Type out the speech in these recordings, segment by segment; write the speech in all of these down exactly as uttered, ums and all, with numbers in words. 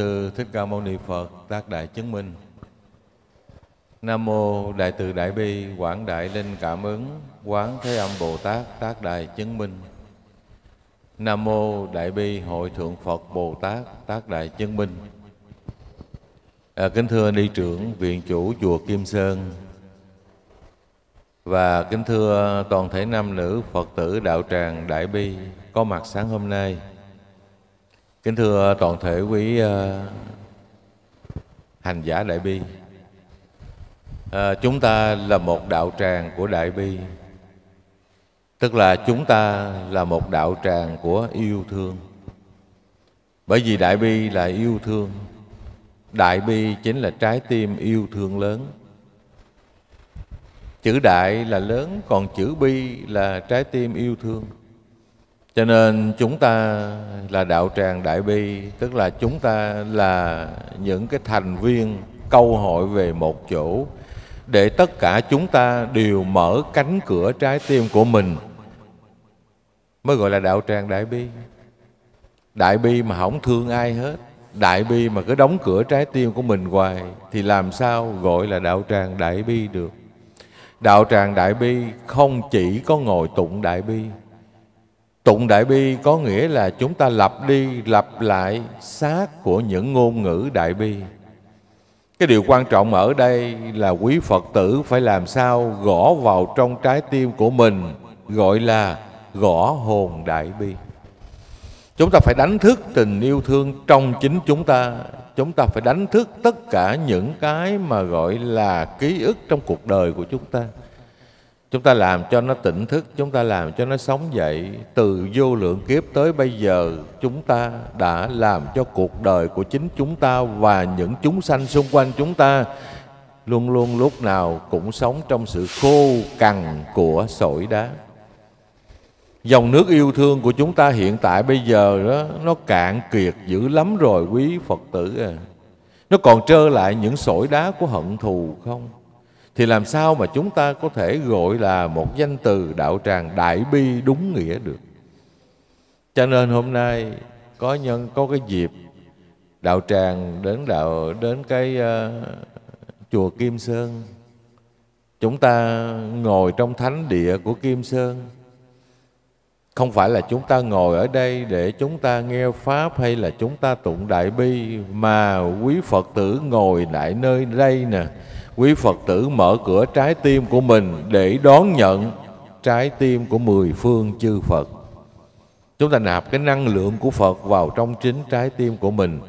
Sư Thích Ca Mâu Ni Phật tác đại chứng minh. Nam mô Đại từ Đại Bi Quảng Đại Linh Cảm Ứng Quán Thế Âm Bồ Tát tác đại chứng minh. Nam mô Đại Bi Hội Thượng Phật Bồ Tát tác đại chứng minh. À, kính thưa ni trưởng viện chủ chùa Kim Sơn và kính thưa toàn thể nam nữ Phật tử Đạo Tràng Đại Bi có mặt sáng hôm nay. Kính thưa toàn thể quý uh, hành giả Đại Bi. À, chúng ta là một đạo tràng của Đại Bi, tức là chúng ta là một đạo tràng của yêu thương. Bởi vì Đại Bi là yêu thương, Đại Bi chính là trái tim yêu thương lớn. Chữ Đại là lớn, còn chữ Bi là trái tim yêu thương. Cho nên chúng ta là đạo tràng Đại Bi, tức là chúng ta là những cái thành viên câu hội về một chỗ, để tất cả chúng ta đều mở cánh cửa trái tim của mình, mới gọi là đạo tràng Đại Bi. Đại Bi mà không thương ai hết, Đại Bi mà cứ đóng cửa trái tim của mình hoài, thì làm sao gọi là đạo tràng Đại Bi được. Đạo tràng Đại Bi không chỉ có ngồi tụng Đại Bi. Tụng Đại Bi có nghĩa là chúng ta lặp đi lặp lại xác của những ngôn ngữ Đại Bi. Cái điều quan trọng ở đây là quý Phật tử phải làm sao gõ vào trong trái tim của mình, gọi là gõ hồn Đại Bi. Chúng ta phải đánh thức tình yêu thương trong chính chúng ta. Chúng ta phải đánh thức tất cả những cái mà gọi là ký ức trong cuộc đời của chúng ta. Chúng ta làm cho nó tỉnh thức, chúng ta làm cho nó sống dậy. Từ vô lượng kiếp tới bây giờ, chúng ta đã làm cho cuộc đời của chính chúng ta và những chúng sanh xung quanh chúng ta luôn luôn lúc nào cũng sống trong sự khô cằn của sỏi đá. Dòng nước yêu thương của chúng ta hiện tại bây giờ đó, nó cạn kiệt dữ lắm rồi quý Phật tử à. Nó còn trơ lại những sỏi đá của hận thù không? Thì làm sao mà chúng ta có thể gọi là một danh từ đạo tràng Đại Bi đúng nghĩa được. Cho nên hôm nay có nhân có cái dịp đạo tràng đến đạo đến cái uh, chùa Kim Sơn. Chúng ta ngồi trong thánh địa của Kim Sơn. Không phải là chúng ta ngồi ở đây để chúng ta nghe Pháp hay là chúng ta tụng Đại Bi, mà quý Phật tử ngồi lại nơi đây nè, quý Phật tử mở cửa trái tim của mình để đón nhận trái tim của mười phương chư Phật. Chúng ta nạp cái năng lượng của Phật vào trong chính trái tim của mình.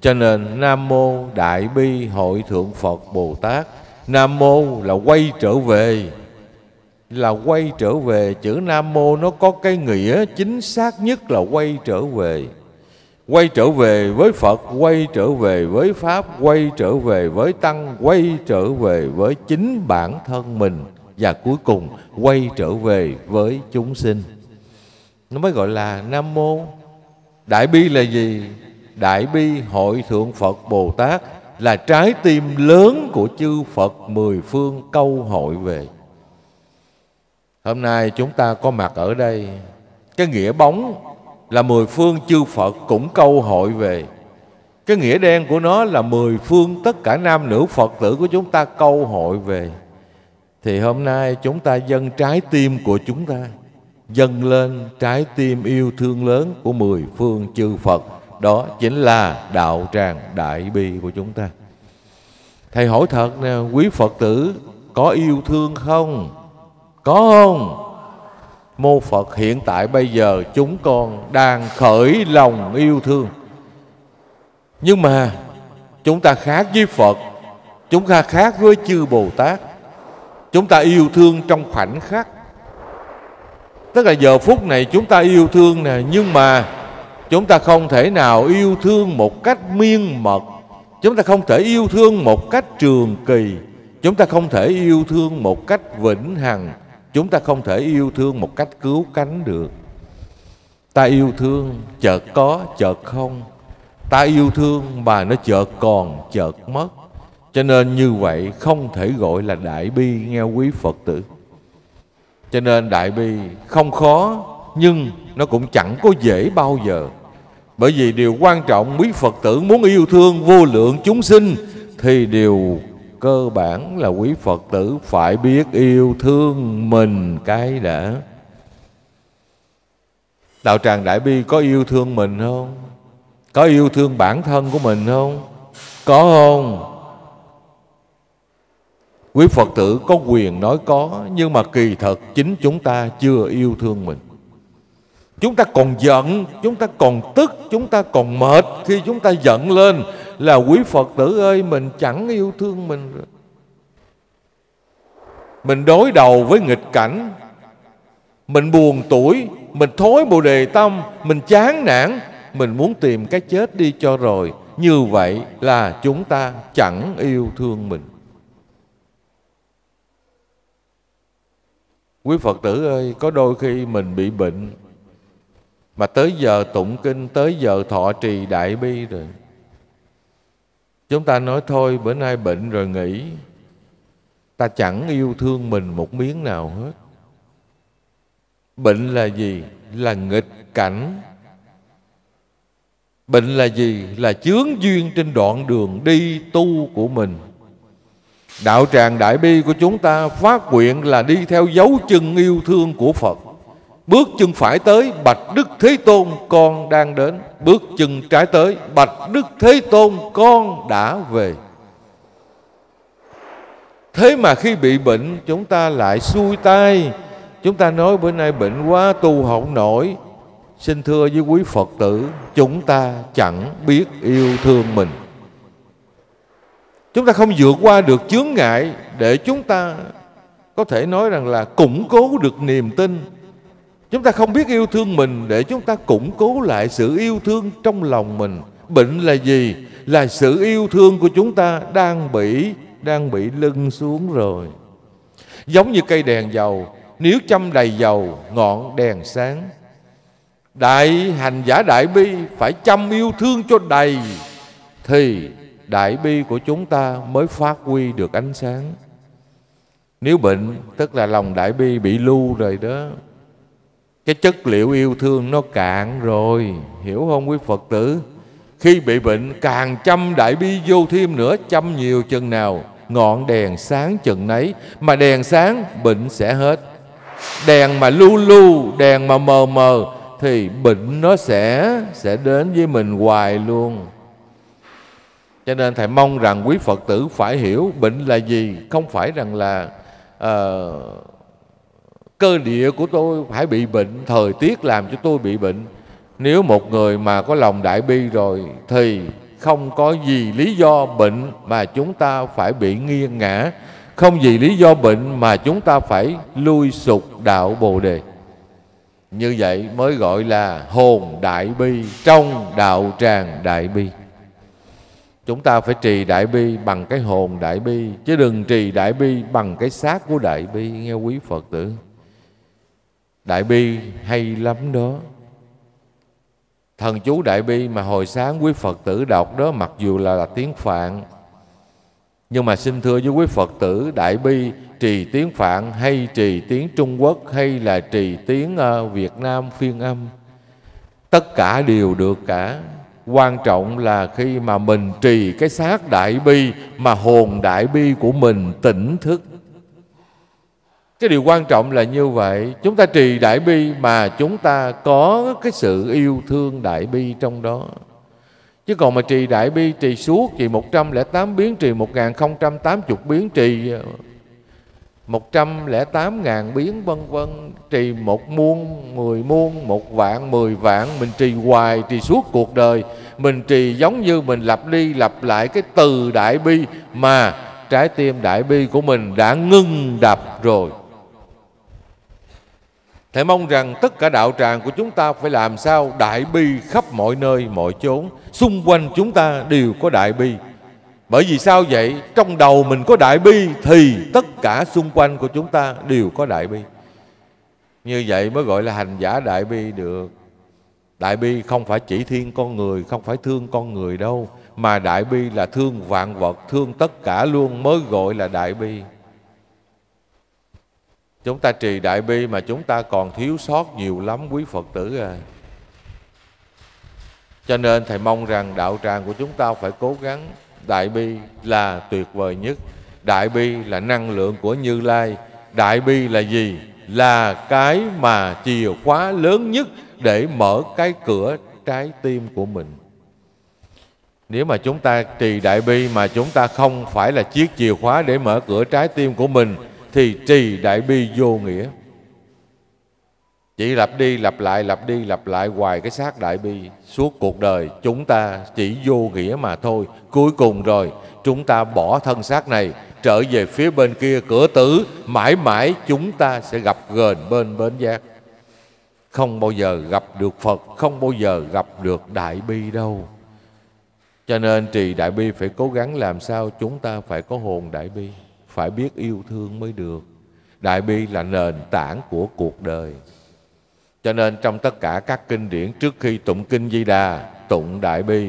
Cho nên Nam Mô Đại Bi Hội Thượng Phật Bồ Tát. Nam Mô là quay trở về, là quay trở về. Chữ Nam Mô nó có cái nghĩa chính xác nhất là quay trở về. Quay trở về với Phật, quay trở về với Pháp, quay trở về với Tăng, quay trở về với chính bản thân mình, và cuối cùng quay trở về với chúng sinh. Nó mới gọi là Nam Mô. Đại Bi là gì? Đại Bi Hội Thượng Phật Bồ Tát là trái tim lớn của chư Phật mười phương câu hội về. Hôm nay chúng ta có mặt ở đây, cái nghĩa bóng là mười phương chư Phật cũng câu hội về. Cái nghĩa đen của nó là mười phương tất cả nam nữ Phật tử của chúng ta câu hội về. Thì hôm nay chúng ta dâng trái tim của chúng ta, dâng lên trái tim yêu thương lớn của mười phương chư Phật. Đó chính là đạo tràng Đại Bi của chúng ta. Thầy hỏi thật nè, quý Phật tử có yêu thương không? Có không? Mô Phật hiện tại bây giờ chúng con đang khởi lòng yêu thương. Nhưng mà chúng ta khác với Phật, chúng ta khác với chư Bồ Tát. Chúng ta yêu thương trong khoảnh khắc. Tức là giờ phút này chúng ta yêu thương nè, nhưng mà chúng ta không thể nào yêu thương một cách miên mật. Chúng ta không thể yêu thương một cách trường kỳ. Chúng ta không thể yêu thương một cách vĩnh hằng. Chúng ta không thể yêu thương một cách cứu cánh được. Ta yêu thương chợt có, chợt không. Ta yêu thương mà nó chợt còn, chợt mất. Cho nên như vậy không thể gọi là Đại Bi nghe quý Phật tử. Cho nên Đại Bi không khó, nhưng nó cũng chẳng có dễ bao giờ. Bởi vì điều quan trọng, quý Phật tử muốn yêu thương vô lượng chúng sinh thì điều cơ bản là quý Phật tử phải biết yêu thương mình cái đã. Đạo Tràng Đại Bi có yêu thương mình không? Có yêu thương bản thân của mình không? Có không? Quý Phật tử có quyền nói có, nhưng mà kỳ thật chính chúng ta chưa yêu thương mình. Chúng ta còn giận, chúng ta còn tức, chúng ta còn mệt. Khi chúng ta giận lên là quý Phật tử ơi, mình chẳng yêu thương mình rồi. Mình đối đầu với nghịch cảnh, mình buồn tuổi, mình thối bồ đề tâm, mình chán nản, mình muốn tìm cái chết đi cho rồi. Như vậy là chúng ta chẳng yêu thương mình. Quý Phật tử ơi, có đôi khi mình bị bệnh, mà tới giờ tụng kinh, tới giờ thọ trì đại bi rồi, chúng ta nói thôi bữa nay bệnh rồi nghỉ. Ta chẳng yêu thương mình một miếng nào hết. Bệnh là gì? Là nghịch cảnh. Bệnh là gì? Là chướng duyên trên đoạn đường đi tu của mình. Đạo Tràng Đại Bi của chúng ta phát nguyện là đi theo dấu chân yêu thương của Phật. Bước chân phải tới, bạch Đức Thế Tôn, con đang đến. Bước chân trái tới, bạch Đức Thế Tôn, con đã về. Thế mà khi bị bệnh, chúng ta lại xuôi tay. Chúng ta nói bữa nay bệnh quá, tu không nổi. Xin thưa với quý Phật tử, chúng ta chẳng biết yêu thương mình. Chúng ta không vượt qua được chướng ngại để chúng ta có thể nói rằng là củng cố được niềm tin. Chúng ta không biết yêu thương mình để chúng ta củng cố lại sự yêu thương trong lòng mình. Bệnh là gì? Là sự yêu thương của chúng ta đang bị, đang bị lưng xuống rồi. Giống như cây đèn dầu, nếu châm đầy dầu, ngọn đèn sáng. Đại hành giả Đại Bi phải chăm yêu thương cho đầy, thì Đại Bi của chúng ta mới phát huy được ánh sáng. Nếu bệnh, tức là lòng Đại Bi bị lưu rồi đó. Cái chất liệu yêu thương nó cạn rồi, hiểu không quý Phật tử? Khi bị bệnh càng chăm Đại Bi vô thêm nữa, chăm nhiều chừng nào, ngọn đèn sáng chừng nấy. Mà đèn sáng, bệnh sẽ hết. Đèn mà lu lu, đèn mà mờ mờ, thì bệnh nó sẽ sẽ đến với mình hoài luôn. Cho nên Thầy mong rằng quý Phật tử phải hiểu bệnh là gì. Không phải rằng là uh, cơ địa của tôi phải bị bệnh, thời tiết làm cho tôi bị bệnh. Nếu một người mà có lòng Đại Bi rồi thì không có gì lý do bệnh mà chúng ta phải bị nghiêng ngã, không gì lý do bệnh mà chúng ta phải lui sụt đạo Bồ Đề. Như vậy mới gọi là hồn Đại Bi trong đạo tràng Đại Bi. Chúng ta phải trì Đại Bi bằng cái hồn Đại Bi, chứ đừng trì Đại Bi bằng cái xác của Đại Bi, nghe quý Phật tử. Đại Bi hay lắm đó. Thần chú Đại Bi mà hồi sáng quý Phật tử đọc đó, mặc dù là, là tiếng Phạn, nhưng mà xin thưa với quý Phật tử, Đại Bi trì tiếng Phạn hay trì tiếng Trung Quốc hay là trì tiếng uh, Việt Nam phiên âm, tất cả đều được cả. Quan trọng là khi mà mình trì cái xác Đại Bi mà hồn Đại Bi của mình tỉnh thức. Cái điều quan trọng là như vậy. Chúng ta trì Đại Bi mà chúng ta có cái sự yêu thương Đại Bi trong đó. Chứ còn mà trì Đại Bi, trì suốt, trì một trăm lẻ tám biến, trì một nghìn không trăm tám mươi biến, trì một trăm lẻ tám nghìn biến, vân vân, trì một muôn, mười muôn, một vạn, mười vạn. Mình trì hoài, trì suốt cuộc đời. Mình trì giống như mình lặp đi lặp lại cái từ Đại Bi mà trái tim Đại Bi của mình đã ngưng đập rồi. Thầy mong rằng tất cả đạo tràng của chúng ta phải làm sao Đại Bi khắp mọi nơi, mọi chốn. Xung quanh chúng ta đều có Đại Bi. Bởi vì sao vậy? Trong đầu mình có Đại Bi thì tất cả xung quanh của chúng ta đều có Đại Bi. Như vậy mới gọi là hành giả Đại Bi được. Đại Bi không phải chỉ thiên con người, không phải thương con người đâu, mà Đại Bi là thương vạn vật, thương tất cả luôn mới gọi là Đại Bi. Chúng ta trì Đại Bi mà chúng ta còn thiếu sót nhiều lắm quý Phật tử à. Cho nên Thầy mong rằng đạo tràng của chúng ta phải cố gắng. Đại bi là tuyệt vời nhất. Đại bi là năng lượng của Như Lai. Đại bi là gì? Là cái mà chìa khóa lớn nhất để mở cái cửa trái tim của mình. Nếu mà chúng ta trì đại bi mà chúng ta không phải là chiếc chìa khóa để mở cửa trái tim của mình, thì trì đại bi vô nghĩa. Chỉ lặp đi lặp lại, lặp đi lặp lại hoài cái xác đại bi. Suốt cuộc đời chúng ta chỉ vô nghĩa mà thôi. Cuối cùng rồi chúng ta bỏ thân xác này, trở về phía bên kia cửa tử. Mãi mãi chúng ta sẽ gặp gền bên bến giác. Không bao giờ gặp được Phật, không bao giờ gặp được đại bi đâu. Cho nên trì đại bi phải cố gắng làm sao chúng ta phải có hồn đại bi. Phải biết yêu thương mới được. Đại bi là nền tảng của cuộc đời. Cho nên trong tất cả các kinh điển, trước khi tụng kinh Di Đà, tụng đại bi.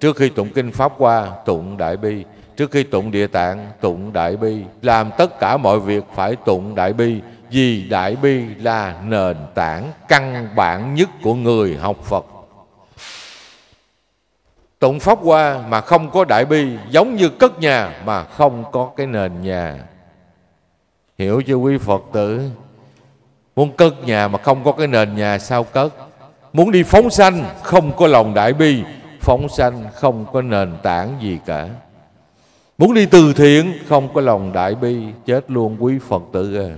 Trước khi tụng kinh Pháp Hoa, tụng đại bi. Trước khi tụng Địa Tạng, tụng đại bi. Làm tất cả mọi việc phải tụng đại bi. Vì đại bi là nền tảng căn bản nhất của người học Phật. Tụng Pháp Hoa mà không có đại bi giống như cất nhà mà không có cái nền nhà. Hiểu chưa quý Phật tử? Muốn cất nhà mà không có cái nền nhà sao cất? Muốn đi phóng sanh không có lòng đại bi, phóng sanh không có nền tảng gì cả. Muốn đi từ thiện không có lòng đại bi, chết luôn quý Phật tử à.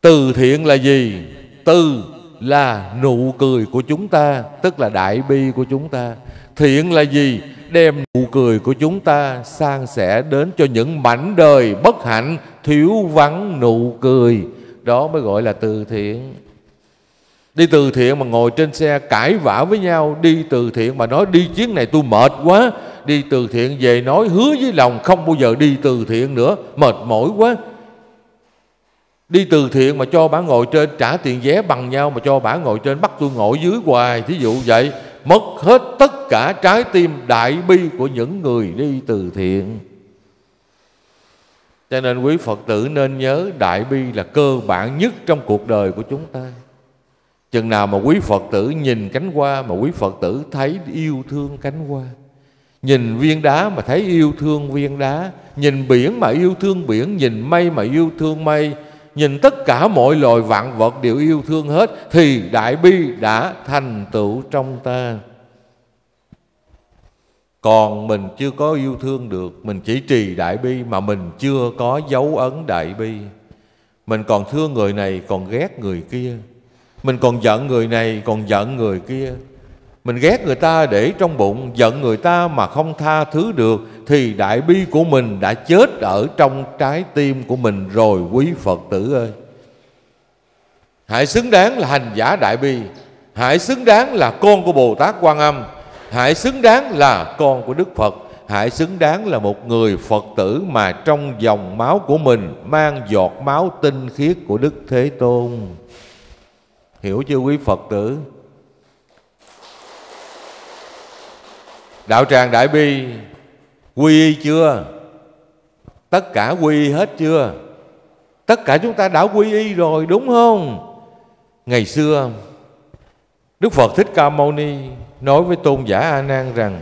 Từ thiện là gì? Từ là nụ cười của chúng ta, tức là đại bi của chúng ta. Thiện là gì? Đem nụ cười của chúng ta san sẻ đến cho những mảnh đời bất hạnh, thiếu vắng nụ cười. Đó mới gọi là từ thiện. Đi từ thiện mà ngồi trên xe cãi vã với nhau, đi từ thiện mà nói đi chuyến này tôi mệt quá, đi từ thiện về nói hứa với lòng không bao giờ đi từ thiện nữa, mệt mỏi quá. Đi từ thiện mà cho bà ngồi trên trả tiền vé bằng nhau, mà cho bà ngồi trên bắt tôi ngồi dưới hoài, thí dụ vậy. Mất hết tất cả trái tim đại bi của những người đi từ thiện. Cho nên quý Phật tử nên nhớ đại bi là cơ bản nhất trong cuộc đời của chúng ta. Chừng nào mà quý Phật tử nhìn cánh hoa mà quý Phật tử thấy yêu thương cánh hoa, nhìn viên đá mà thấy yêu thương viên đá, nhìn biển mà yêu thương biển, nhìn mây mà yêu thương mây, nhìn tất cả mọi loài vạn vật đều yêu thương hết, thì đại bi đã thành tựu trong ta. Còn mình chưa có yêu thương được, mình chỉ trì đại bi mà mình chưa có dấu ấn đại bi. Mình còn thương người này, còn ghét người kia. Mình còn giận người này, còn giận người kia. Mình ghét người ta để trong bụng, giận người ta mà không tha thứ được, thì đại bi của mình đã chết ở trong trái tim của mình rồi quý Phật tử ơi. Hãy xứng đáng là hành giả đại bi. Hãy xứng đáng là con của Bồ Tát Quan Âm. Hãy xứng đáng là con của Đức Phật. Hãy xứng đáng là một người Phật tử mà trong dòng máu của mình mang giọt máu tinh khiết của Đức Thế Tôn. Hiểu chưa quý Phật tử? Đạo tràng Đại Bi quy y chưa? Tất cả quy y hết chưa? Tất cả chúng ta đã quy y rồi đúng không? Ngày xưa Đức Phật Thích Ca Mâu Ni nói với tôn giả A Nan rằng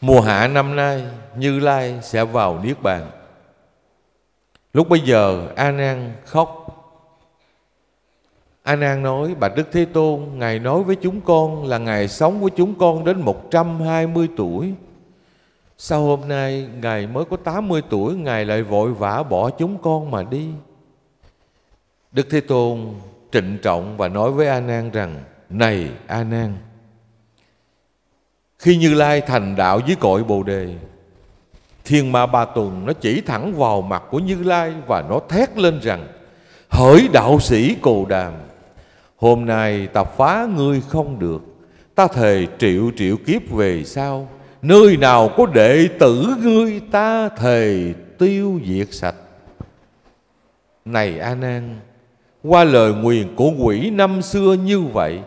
mùa hạ năm nay Như Lai sẽ vào Niết Bàn. Lúc bây giờ A Nan khóc. A Nan nói bạch Đức Thế Tôn, Ngài nói với chúng con là Ngài sống với chúng con đến một trăm hai mươi tuổi. Sao hôm nay Ngài mới có tám mươi tuổi, Ngài lại vội vã bỏ chúng con mà đi? Đức Thế Tôn trịnh trọng và nói với A Nan rằng này A Nan, khi Như Lai thành đạo dưới cội Bồ Đề, thiên ma ba tuần nó chỉ thẳng vào mặt của Như Lai và nó thét lên rằng hỡi đạo sĩ Cồ Đàm, hôm nay ta phá ngươi không được. Ta thề triệu triệu kiếp về sau, nơi nào có đệ tử ngươi ta thề tiêu diệt sạch. Này A Nan, qua lời nguyền của quỷ năm xưa như vậy,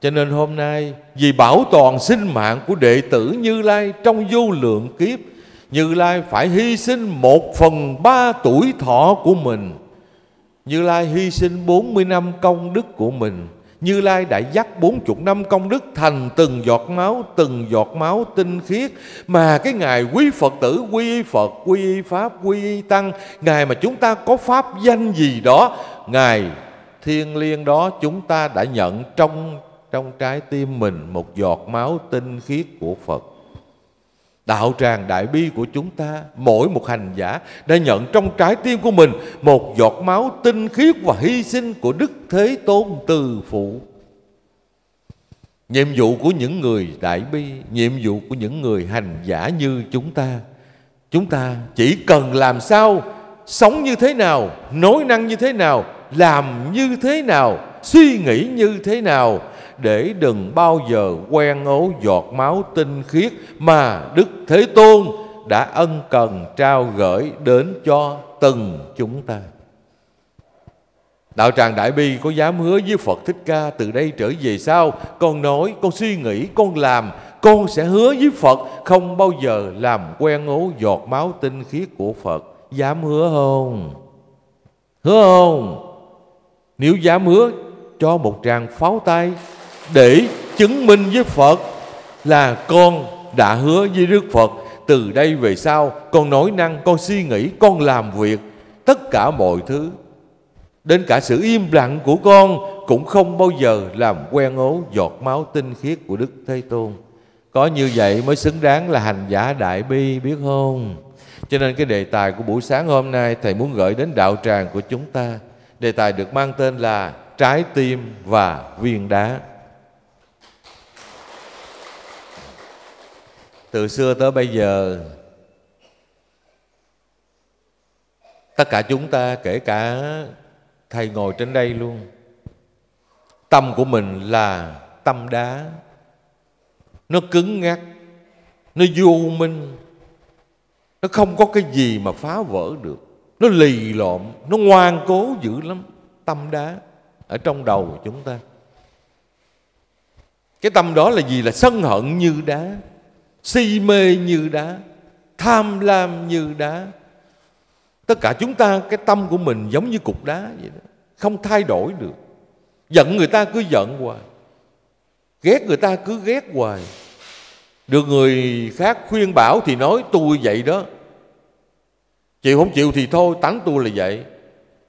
cho nên hôm nay vì bảo toàn sinh mạng của đệ tử Như Lai trong vô lượng kiếp, Như Lai phải hy sinh một phần ba tuổi thọ của mình. Như Lai hy sinh bốn mươi năm công đức của mình. Như Lai đã dắt bốn chục năm công đức thành từng giọt máu, từng giọt máu tinh khiết. Mà cái ngày quý Phật tử, quy Phật, quy Pháp, quy Tăng, ngày mà chúng ta có Pháp danh gì đó, ngày thiêng liêng đó chúng ta đã nhận trong trong trái tim mình một giọt máu tinh khiết của Phật. Đạo tràng đại bi của chúng ta, mỗi một hành giả đã nhận trong trái tim của mình một giọt máu tinh khiết và hy sinh của Đức Thế Tôn Từ Phụ. Nhiệm vụ của những người đại bi, nhiệm vụ của những người hành giả như chúng ta, chúng ta chỉ cần làm sao, sống như thế nào, nói năng như thế nào, làm như thế nào, suy nghĩ như thế nào, để đừng bao giờ quen ố giọt máu tinh khiết mà Đức Thế Tôn đã ân cần trao gửi đến cho từng chúng ta. Đạo tràng Đại Bi có dám hứa với Phật Thích Ca: từ đây trở về sau, con nói, con suy nghĩ, con làm, con sẽ hứa với Phật không bao giờ làm quen ố giọt máu tinh khiết của Phật. Dám hứa không? Hứa không? Nếu dám hứa, cho một tràng pháo tay để chứng minh với Phật là con đã hứa với Đức Phật, từ đây về sau con nói năng, con suy nghĩ, con làm việc, tất cả mọi thứ, đến cả sự im lặng của con cũng không bao giờ làm quen ố giọt máu tinh khiết của Đức Thế Tôn. Có như vậy mới xứng đáng là hành giả đại bi, biết không? Cho nên cái đề tài của buổi sáng hôm nay thầy muốn gửi đến đạo tràng của chúng ta, đề tài được mang tên là trái tim và viên đá. Từ xưa tới bây giờ, tất cả chúng ta, kể cả thầy ngồi trên đây luôn, tâm của mình là tâm đá. Nó cứng ngắc, nó vô minh, nó không có cái gì mà phá vỡ được. Nó lì lộn, nó ngoan cố dữ lắm. Tâm đá ở trong đầu của chúng ta. Cái tâm đó là gì? Là sân hận như đá, si mê như đá, tham lam như đá. Tất cả chúng ta, cái tâm của mình giống như cục đá vậy đó, không thay đổi được. Giận người ta cứ giận hoài, ghét người ta cứ ghét hoài. Được người khác khuyên bảo thì nói tôi vậy đó, chịu không chịu thì thôi, tánh tôi là vậy.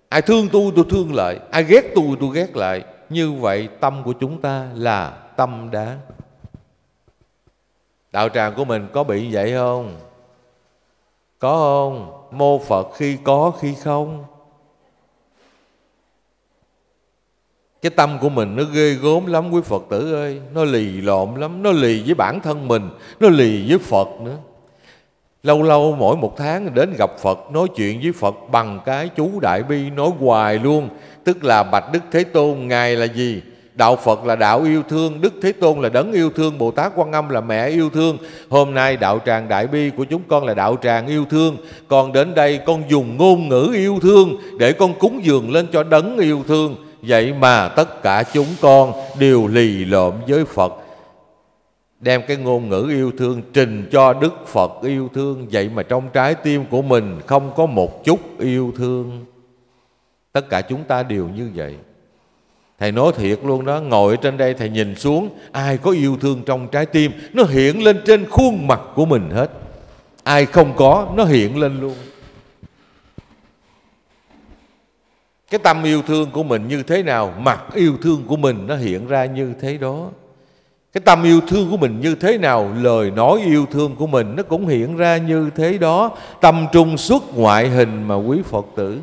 Ai thương tôi, tôi thương lại. Ai ghét tôi, tôi ghét lại. Như vậy tâm của chúng ta là tâm đá. Đạo tràng của mình có bị vậy không? Có không? Mô Phật khi có, khi không. Cái tâm của mình nó ghê gớm lắm quý Phật tử ơi. Nó lì lộn lắm. Nó lì với bản thân mình, nó lì với Phật nữa. Lâu lâu mỗi một tháng đến gặp Phật, nói chuyện với Phật bằng cái chú Đại Bi, nói hoài luôn. Tức là bạch Đức Thế Tôn, Ngài là gì? Đạo Phật là đạo yêu thương, Đức Thế Tôn là đấng yêu thương, Bồ Tát Quan Âm là mẹ yêu thương. Hôm nay đạo tràng Đại Bi của chúng con là đạo tràng yêu thương. Con đến đây con dùng ngôn ngữ yêu thương để con cúng dường lên cho đấng yêu thương. Vậy mà tất cả chúng con đều lì lợm với Phật, đem cái ngôn ngữ yêu thương trình cho Đức Phật yêu thương. Vậy mà trong trái tim của mình không có một chút yêu thương. Tất cả chúng ta đều như vậy. Thầy nói thiệt luôn đó, ngồi trên đây thầy nhìn xuống, ai có yêu thương trong trái tim, nó hiện lên trên khuôn mặt của mình hết. Ai không có, nó hiện lên luôn. Cái tâm yêu thương của mình như thế nào, mặt yêu thương của mình nó hiện ra như thế đó. Cái tâm yêu thương của mình như thế nào, lời nói yêu thương của mình nó cũng hiện ra như thế đó. Tâm trung xuất ngoại hình mà quý Phật tử.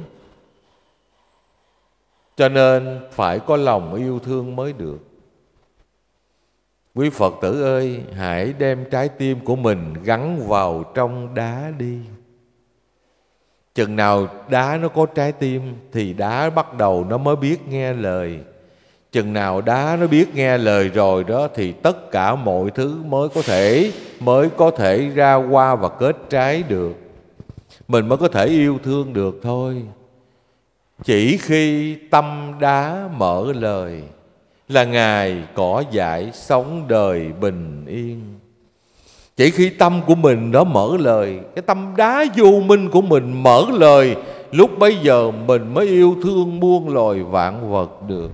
Cho nên phải có lòng yêu thương mới được. Quý Phật tử ơi, hãy đem trái tim của mình gắn vào trong đá đi. Chừng nào đá nó có trái tim thì đá bắt đầu nó mới biết nghe lời. Chừng nào đá nó biết nghe lời rồi đó thì tất cả mọi thứ mới có thể mới có thể ra hoa và kết trái được. Mình mới có thể yêu thương được thôi. Chỉ khi tâm đá mở lời là ngài cỏ dại sống đời bình yên. Chỉ khi tâm của mình nó mở lời, cái tâm đá vô minh của mình mở lời, lúc bấy giờ mình mới yêu thương muôn loài vạn vật được.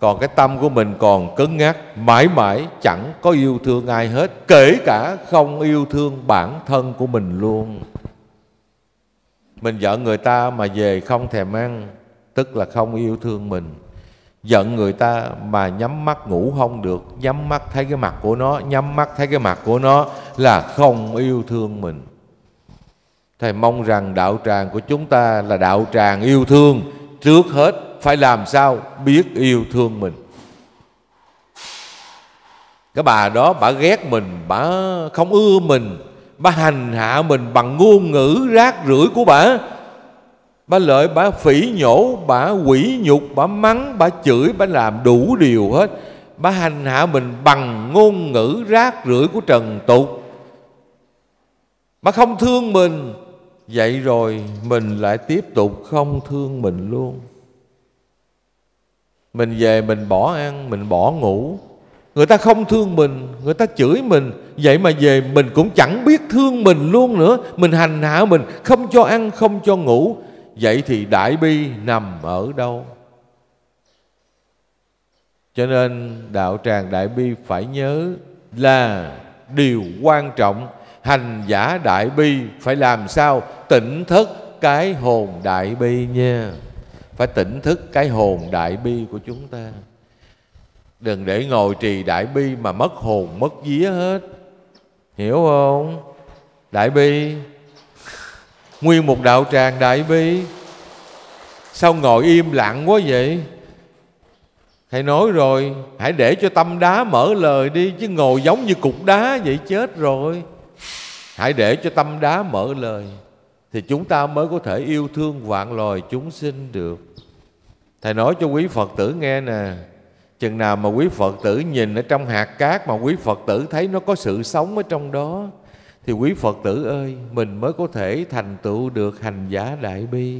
Còn cái tâm của mình còn cứng ngắc, mãi mãi chẳng có yêu thương ai hết, kể cả không yêu thương bản thân của mình luôn. Mình giận người ta mà về không thèm ăn, tức là không yêu thương mình. Giận người ta mà nhắm mắt ngủ không được, nhắm mắt thấy cái mặt của nó, nhắm mắt thấy cái mặt của nó là không yêu thương mình. Thầy mong rằng đạo tràng của chúng ta là đạo tràng yêu thương. Trước hết phải làm sao biết yêu thương mình. Cái bà đó, bà ghét mình, bà không ưa mình, bà hành hạ mình bằng ngôn ngữ rác rưởi của bà. Bà lợi, bà phỉ nhổ, bà quỷ nhục, bà mắng, bà chửi, bà làm đủ điều hết. Bà hành hạ mình bằng ngôn ngữ rác rưởi của trần tục. Bà không thương mình. Vậy rồi mình lại tiếp tục không thương mình luôn. Mình về mình bỏ ăn, mình bỏ ngủ. Người ta không thương mình, người ta chửi mình, vậy mà về mình cũng chẳng biết thương mình luôn nữa. Mình hành hạ mình, không cho ăn, không cho ngủ. Vậy thì đại bi nằm ở đâu? Cho nên đạo tràng đại bi phải nhớ là điều quan trọng. Hành giả đại bi phải làm sao tỉnh thức cái hồn đại bi nha. Phải tỉnh thức cái hồn đại bi của chúng ta. Đừng để ngồi trì đại bi mà mất hồn mất vía hết. Hiểu không? Đại bi, nguyên một đạo tràng đại bi, sao ngồi im lặng quá vậy? Thầy nói rồi, hãy để cho tâm đá mở lời đi, chứ ngồi giống như cục đá vậy chết rồi. Hãy để cho tâm đá mở lời thì chúng ta mới có thể yêu thương vạn loài chúng sinh được. Thầy nói cho quý Phật tử nghe nè, chừng nào mà quý Phật tử nhìn ở trong hạt cát mà quý Phật tử thấy nó có sự sống ở trong đó, thì quý Phật tử ơi, mình mới có thể thành tựu được hành giả đại bi.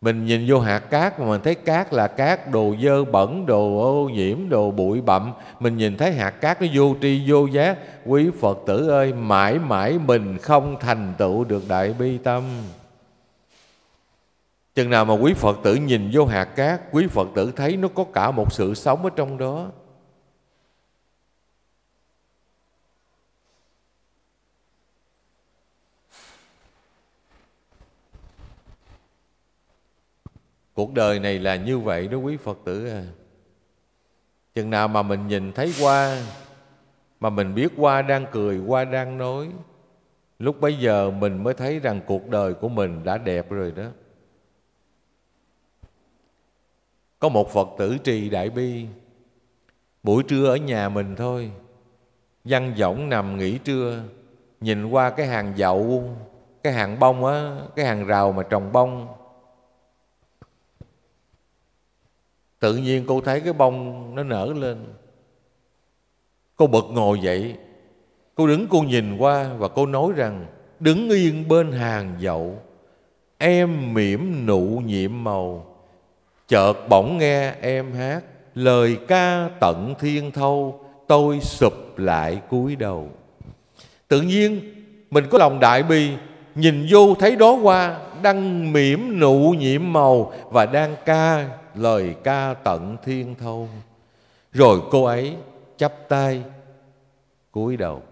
Mình nhìn vô hạt cát mà mình thấy cát là cát, đồ dơ bẩn, đồ ô nhiễm, đồ bụi bặm. Mình nhìn thấy hạt cát nó vô tri vô giác. Quý Phật tử ơi, mãi mãi mình không thành tựu được đại bi tâm. Chừng nào mà quý Phật tử nhìn vô hạt cát, quý Phật tử thấy nó có cả một sự sống ở trong đó. Cuộc đời này là như vậy đó quý Phật tử à. Chừng nào mà mình nhìn thấy hoa, mà mình biết hoa đang cười, hoa đang nói, lúc bấy giờ mình mới thấy rằng cuộc đời của mình đã đẹp rồi đó. Có một Phật tử trì đại bi, buổi trưa ở nhà mình thôi, văng võng nằm nghỉ trưa, nhìn qua cái hàng dậu, cái hàng bông á, cái hàng rào mà trồng bông. Tự nhiên cô thấy cái bông nó nở lên. Cô bật ngồi dậy, cô đứng cô nhìn qua và cô nói rằng: đứng yên bên hàng dậu, em mỉm nụ nhiệm màu, chợt bỗng nghe em hát lời ca tận thiên thâu, tôi sụp lại cúi đầu. Tự nhiên mình có lòng đại bi, nhìn vô thấy đó hoa đang mỉm nụ nhiệm màu và đang ca lời ca tận thiên thâu. Rồi cô ấy chắp tay cúi đầu.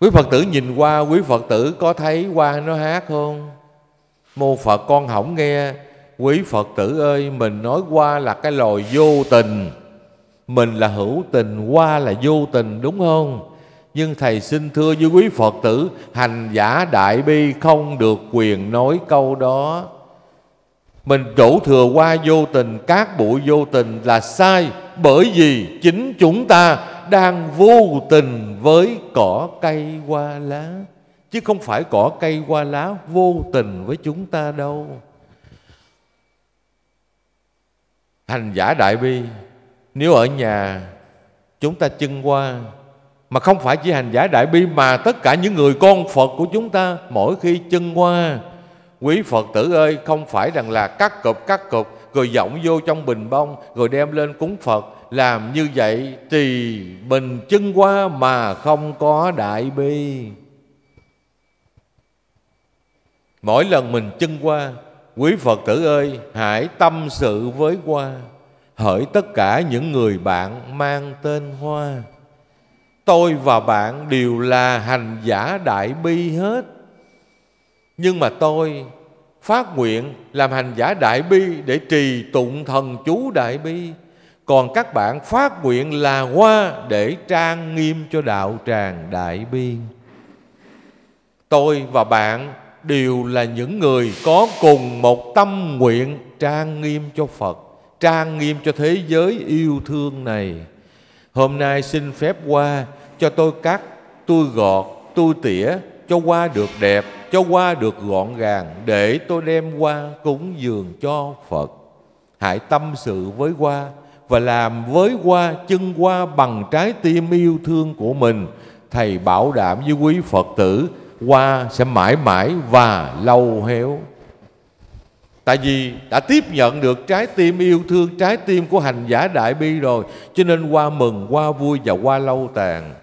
Quý Phật tử nhìn qua, quý Phật tử có thấy hoa nó hát không? Mô Phật con hổng nghe. Quý Phật tử ơi, mình nói hoa là cái loài vô tình, mình là hữu tình, hoa là vô tình, đúng không? Nhưng thầy xin thưa với quý Phật tử, hành giả đại bi không được quyền nói câu đó. Mình đổ thừa hoa vô tình, cát bụi vô tình là sai, bởi vì chính chúng ta đang vô tình với cỏ cây hoa lá, chứ không phải cỏ cây hoa lá vô tình với chúng ta đâu. Hành giả đại bi, nếu ở nhà chúng ta trưng hoa, mà không phải chỉ hành giả đại bi mà tất cả những người con Phật của chúng ta mỗi khi trưng hoa, quý Phật tử ơi, không phải rằng là cắt cụp cắt cụp rồi dọng vô trong bình bông rồi đem lên cúng Phật. Làm như vậy thì mình trưng hoa mà không có đại bi. Mỗi lần mình trưng hoa, Quý Phật tử ơi, hãy tâm sự với hoa, hỡi tất cả những người bạn mang tên hoa. Tôi và bạn đều là hành giả đại bi hết. Nhưng mà tôi phát nguyện làm hành giả đại bi để trì tụng thần chú đại bi. Còn các bạn phát nguyện là hoa để trang nghiêm cho đạo tràng đại bi. Tôi và bạn đều là những người có cùng một tâm nguyện trang nghiêm cho Phật, trang nghiêm cho thế giới yêu thương này. Hôm nay xin phép hoa cho tôi cắt, tôi gọt, tôi tỉa, cho hoa được đẹp, cho hoa được gọn gàng, để tôi đem hoa cúng dường cho Phật. Hãy tâm sự với hoa và làm với hoa, chân hoa bằng trái tim yêu thương của mình. Thầy bảo đảm với quý Phật tử, hoa sẽ mãi mãi và lâu héo. Tại vì đã tiếp nhận được trái tim yêu thương, trái tim của hành giả đại bi rồi, cho nên hoa mừng, hoa vui và hoa lâu tàn.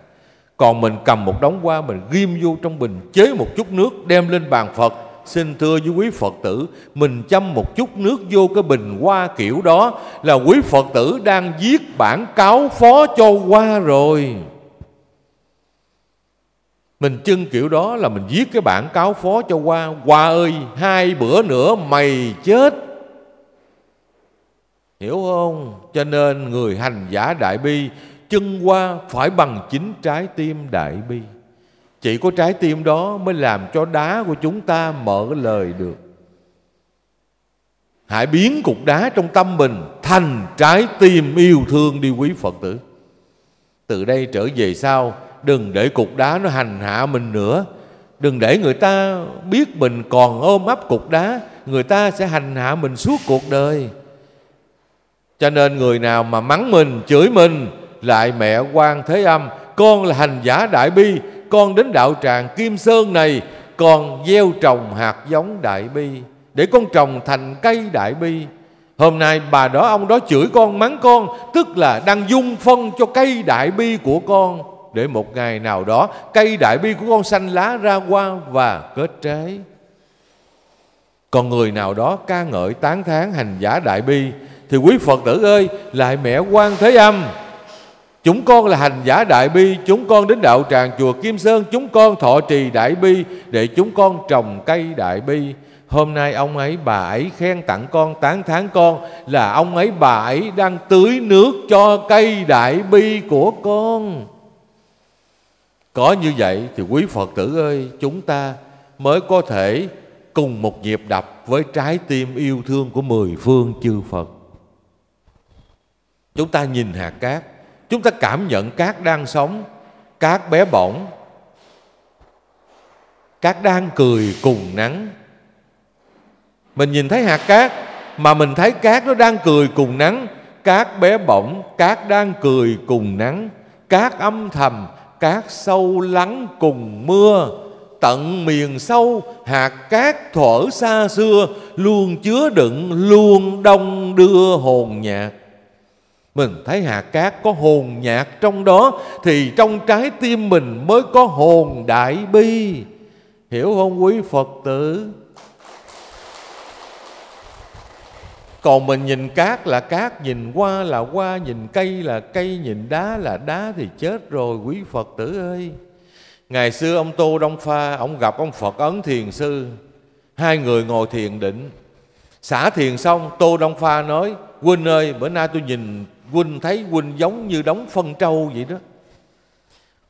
Còn mình cầm một đống hoa, mình ghim vô trong bình, chế một chút nước đem lên bàn Phật. Xin thưa với quý Phật tử, mình châm một chút nước vô cái bình hoa kiểu đó là quý Phật tử đang viết bản cáo phó cho hoa rồi. Mình chưng kiểu đó là mình viết cái bản cáo phó cho hoa. Hoa ơi, hai bữa nữa mày chết. Hiểu không? Cho nên người hành giả đại bi, chân hoa phải bằng chính trái tim đại bi. Chỉ có trái tim đó mới làm cho đá của chúng ta mở lời được. Hãy biến cục đá trong tâm mình thành trái tim yêu thương đi quý Phật tử. Từ đây trở về sau, đừng để cục đá nó hành hạ mình nữa. Đừng để người ta biết mình còn ôm ấp cục đá, người ta sẽ hành hạ mình suốt cuộc đời. Cho nên người nào mà mắng mình, chửi mình, lại mẹ Quan Thế Âm, con là hành giả đại bi, con đến đạo tràng Kim Sơn này, con gieo trồng hạt giống đại bi để con trồng thành cây đại bi. Hôm nay bà đó, ông đó chửi con, mắng con, tức là đang dung phân cho cây đại bi của con, để một ngày nào đó cây đại bi của con xanh lá ra hoa và kết trái. Còn người nào đó ca ngợi tán thán hành giả đại bi, thì quý Phật tử ơi, lại mẹ Quan Thế Âm, chúng con là hành giả đại bi, chúng con đến đạo tràng chùa Kim Sơn, chúng con thọ trì đại bi để chúng con trồng cây đại bi. Hôm nay ông ấy bà ấy khen tặng con, tán thán con, là ông ấy bà ấy đang tưới nước cho cây đại bi của con. Có như vậy thì quý Phật tử ơi, chúng ta mới có thể cùng một nhịp đập với trái tim yêu thương của mười phương chư Phật. Chúng ta nhìn hạt cát, chúng ta cảm nhận cát đang sống, cát bé bỏng, cát đang cười cùng nắng. Mình nhìn thấy hạt cát mà mình thấy cát nó đang cười cùng nắng, cát bé bỏng, cát đang cười cùng nắng, cát âm thầm, cát sâu lắng cùng mưa. Tận miền sâu, hạt cát thuở xa xưa, luôn chứa đựng, luôn đông đưa hồn nhạc. Mình thấy hạt cát có hồn nhạc trong đó, thì trong trái tim mình mới có hồn đại bi. Hiểu không quý Phật tử? Còn mình nhìn cát là cát, nhìn hoa là hoa, nhìn cây là cây, nhìn đá là đá thì chết rồi quý Phật tử ơi. Ngày xưa ông Tô Đông Pha, ông gặp ông Phật Ấn Thiền Sư, hai người ngồi thiền định. Xả thiền xong, Tô Đông Pha nói, huynh ơi, bữa nay tôi nhìn huynh thấy huynh giống như đống phân trâu vậy đó.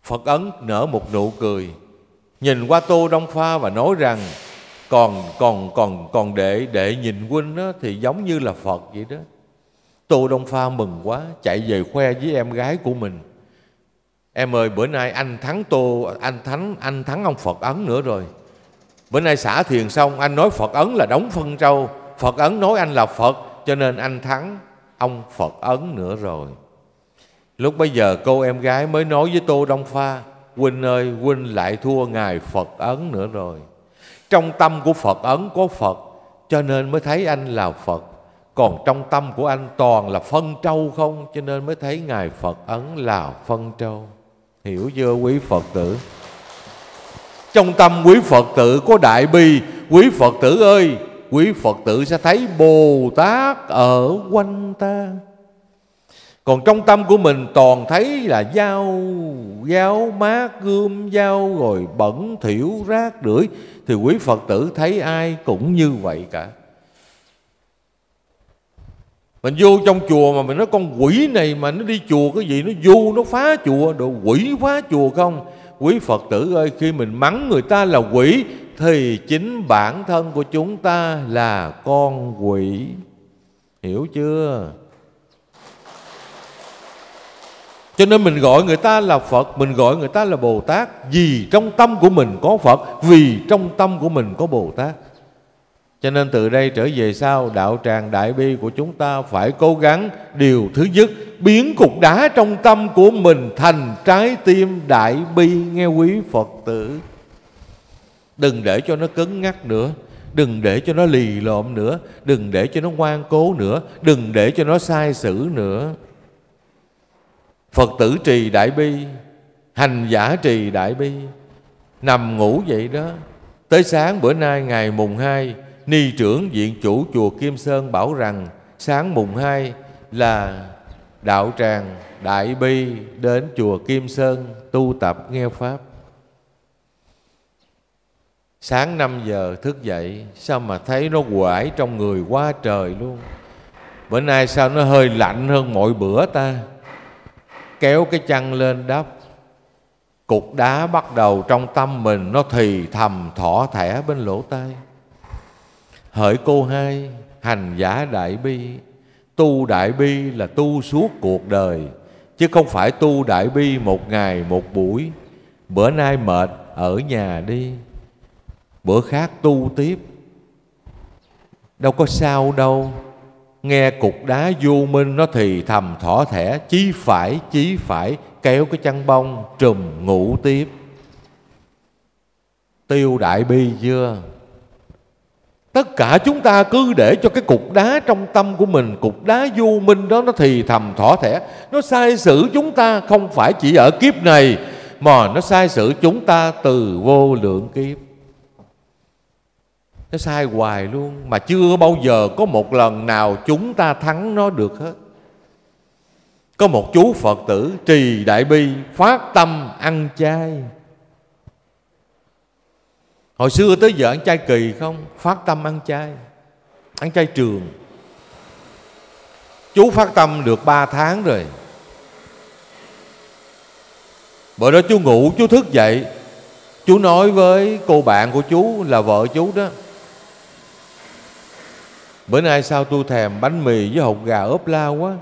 Phật Ấn nở một nụ cười, nhìn qua Tô Đông Pha và nói rằng, còn còn còn còn đệ đệ nhìn huynh đó, thì giống như là Phật vậy đó. Tô Đông Pha mừng quá, chạy về khoe với em gái của mình. Em ơi, bữa nay anh thắng Tô anh thắng anh thắng ông Phật Ấn nữa rồi. Bữa nay xả thiền xong, anh nói Phật Ấn là đống phân trâu, Phật Ấn nói anh là Phật, cho nên anh thắng ông Phật Ấn nữa rồi. Lúc bấy giờ cô em gái mới nói với Tô Đông Pha, huynh ơi, huynh lại thua ngài Phật Ấn nữa rồi. Trong tâm của Phật Ấn có Phật, cho nên mới thấy anh là Phật. Còn trong tâm của anh toàn là phân trâu không, cho nên mới thấy ngài Phật Ấn là phân trâu. Hiểu chưa quý Phật tử? Trong tâm quý Phật tử có đại bi. Quý Phật tử ơi, quý Phật tử sẽ thấy Bồ Tát ở quanh ta. Còn trong tâm của mình toàn thấy là dao, dao mát, gươm, dao, rồi bẩn, thỉu, rác, rưởi. Thì quý Phật tử thấy ai cũng như vậy cả. Mình vô trong chùa mà mình nói con quỷ này mà nó đi chùa cái gì, nó vô nó phá chùa, đồ quỷ phá chùa không? Quý Phật tử ơi, khi mình mắng người ta là quỷ thì chính bản thân của chúng ta là con quỷ. Hiểu chưa? Cho nên mình gọi người ta là Phật, mình gọi người ta là Bồ Tát, vì trong tâm của mình có Phật, vì trong tâm của mình có Bồ Tát. Cho nên từ đây trở về sau, đạo tràng Đại Bi của chúng ta phải cố gắng điều thứ nhất, biến cục đá trong tâm của mình thành trái tim Đại Bi, nghe quý Phật tử. Đừng để cho nó cứng ngắc nữa, đừng để cho nó lì lộm nữa, đừng để cho nó ngoan cố nữa, đừng để cho nó sai sử nữa. Phật tử trì Đại Bi, hành giả trì Đại Bi, nằm ngủ vậy đó. Tới sáng bữa nay ngày mùng hai, ni trưởng viện chủ chùa Kim Sơn bảo rằng sáng mùng hai là đạo tràng Đại Bi đến chùa Kim Sơn tu tập nghe Pháp. Sáng năm giờ thức dậy, sao mà thấy nó quải trong người quá trời luôn. Bữa nay sao nó hơi lạnh hơn mọi bữa ta. Kéo cái chăn lên đắp, cục đá bắt đầu trong tâm mình nó thì thầm thỏ thẻ bên lỗ tai. Hỡi cô hai, hành giả Đại Bi, tu Đại Bi là tu suốt cuộc đời, chứ không phải tu Đại Bi một ngày một buổi. Bữa nay mệt, ở nhà đi, bữa khác tu tiếp. Đâu có sao đâu. Nghe cục đá vô minh nó thì thầm thỏ thẻ, chí phải, chí phải, kéo cái chăn bông trùm ngủ tiếp. Tiêu Đại Bi chưa? Tất cả chúng ta cứ để cho cái cục đá trong tâm của mình, cục đá vô minh đó nó thì thầm thỏ thẻ, nó sai sử chúng ta không phải chỉ ở kiếp này, mà nó sai sử chúng ta từ vô lượng kiếp. Nó sai hoài luôn, mà chưa bao giờ có một lần nào chúng ta thắng nó được hết. Có một chú Phật tử trì Đại Bi, phát tâm ăn chay. Hồi xưa tới giờ ăn chay kỳ không? Phát tâm ăn chay, ăn chay trường. Chú phát tâm được ba tháng rồi. Bữa đó chú ngủ, chú thức dậy, chú nói với cô bạn của chú là vợ chú đó: bữa nay sao tôi thèm bánh mì với hột gà ốp la quá.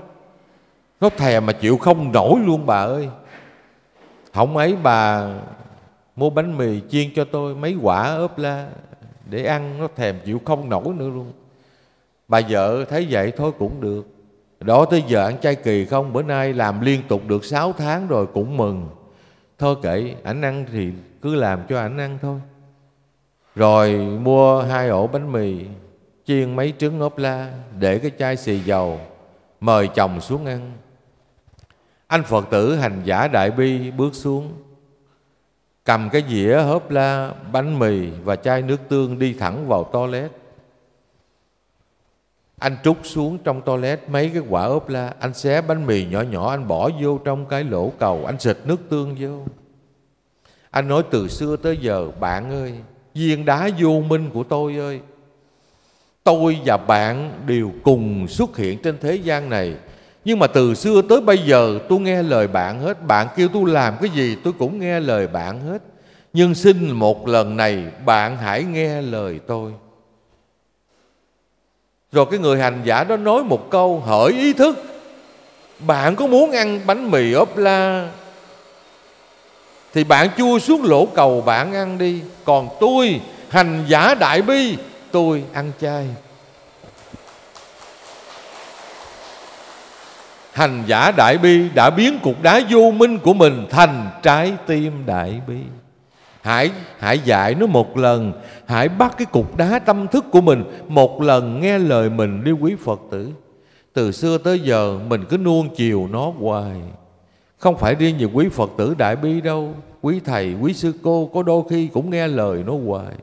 Nó thèm mà chịu không nổi luôn bà ơi. Không ấy bà mua bánh mì chiên cho tôi mấy quả ốp la để ăn, nó thèm chịu không nổi nữa luôn. Bà vợ thấy vậy thôi cũng được. Đó tới giờ ăn chay kỳ không, bữa nay làm liên tục được sáu tháng rồi cũng mừng. Thôi kệ, ảnh ăn thì cứ làm cho ảnh ăn thôi. Rồi mua hai ổ bánh mì, chiên mấy trứng ốp la, để cái chai xì dầu, mời chồng xuống ăn. Anh Phật tử hành giả Đại Bi bước xuống, cầm cái dĩa ốp la, bánh mì và chai nước tương đi thẳng vào toilet. Anh trút xuống trong toilet mấy cái quả ốp la, anh xé bánh mì nhỏ nhỏ, anh bỏ vô trong cái lỗ cầu, anh xịt nước tương vô. Anh nói từ xưa tới giờ, bạn ơi, viên đá vô minh của tôi ơi, tôi và bạn đều cùng xuất hiện trên thế gian này. Nhưng mà từ xưa tới bây giờ tôi nghe lời bạn hết. Bạn kêu tôi làm cái gì tôi cũng nghe lời bạn hết. Nhưng xin một lần này bạn hãy nghe lời tôi. Rồi cái người hành giả đó nói một câu hỡi ý thức: bạn có muốn ăn bánh mì ốp la thì bạn chua suốt lỗ cầu bạn ăn đi. Còn tôi, hành giả Đại Bi, tôi ăn chay. Hành giả Đại Bi đã biến cục đá vô minh của mình thành trái tim Đại Bi. Hãy, hãy dạy nó một lần, hãy bắt cái cục đá tâm thức của mình một lần nghe lời mình đi quý Phật tử. Từ xưa tới giờ mình cứ nuông chiều nó hoài. Không phải riêng về quý Phật tử Đại Bi đâu, quý thầy, quý sư cô có đôi khi cũng nghe lời nó hoài.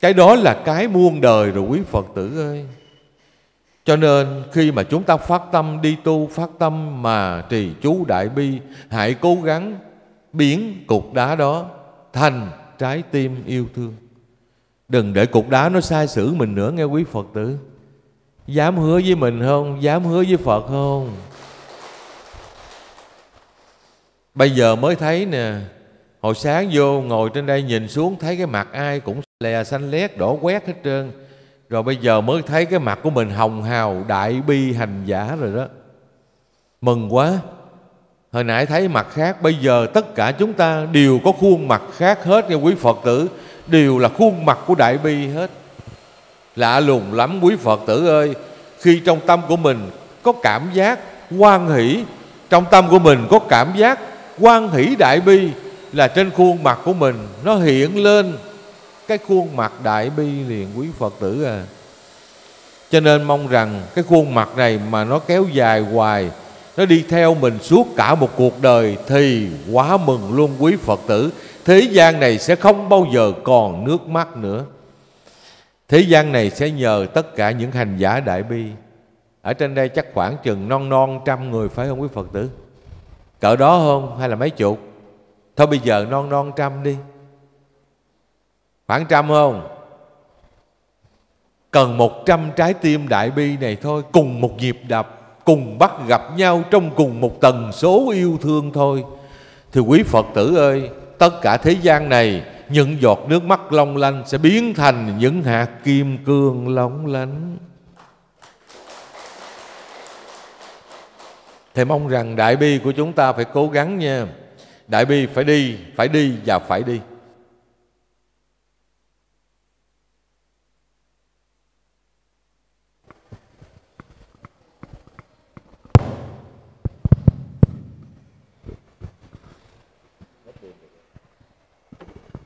Cái đó là cái muôn đời rồi quý Phật tử ơi. Cho nên khi mà chúng ta phát tâm đi tu, phát tâm mà trì chú Đại Bi, hãy cố gắng biến cục đá đó thành trái tim yêu thương. Đừng để cục đá nó sai sử mình nữa nghe quý Phật tử. Dám hứa với mình không? Dám hứa với Phật không? Bây giờ mới thấy nè, hồi sáng vô ngồi trên đây nhìn xuống thấy cái mặt ai cũng lè xanh lét đỏ quét hết trơn. Rồi bây giờ mới thấy cái mặt của mình hồng hào đại bi hành giả rồi đó. Mừng quá. Hồi nãy thấy mặt khác, bây giờ tất cả chúng ta đều có khuôn mặt khác hết nha quý Phật tử. Đều là khuôn mặt của Đại Bi hết. Lạ lùng lắm quý Phật tử ơi. Khi trong tâm của mình có cảm giác hoan hỷ, trong tâm của mình có cảm giác hoan hỷ Đại Bi, là trên khuôn mặt của mình nó hiện lên cái khuôn mặt Đại Bi liền quý Phật tử à. Cho nên mong rằng cái khuôn mặt này mà nó kéo dài hoài, nó đi theo mình suốt cả một cuộc đời thì quá mừng luôn quý Phật tử. Thế gian này sẽ không bao giờ còn nước mắt nữa. Thế gian này sẽ nhờ tất cả những hành giả Đại Bi. Ở trên đây chắc khoảng chừng non non trăm người phải không quý Phật tử? Cỡ đó không? Hay là mấy chục? Thôi bây giờ non non trăm đi. Khoảng trăm không? Cần một trăm trái tim Đại Bi này thôi. Cùng một nhịp đập, cùng bắt gặp nhau trong cùng một tần số yêu thương thôi. Thì quý Phật tử ơi, tất cả thế gian này, những giọt nước mắt long lanh sẽ biến thành những hạt kim cương long lanh. Thầy mong rằng Đại Bi của chúng ta phải cố gắng nha. Đại Bi phải đi, phải đi và phải đi.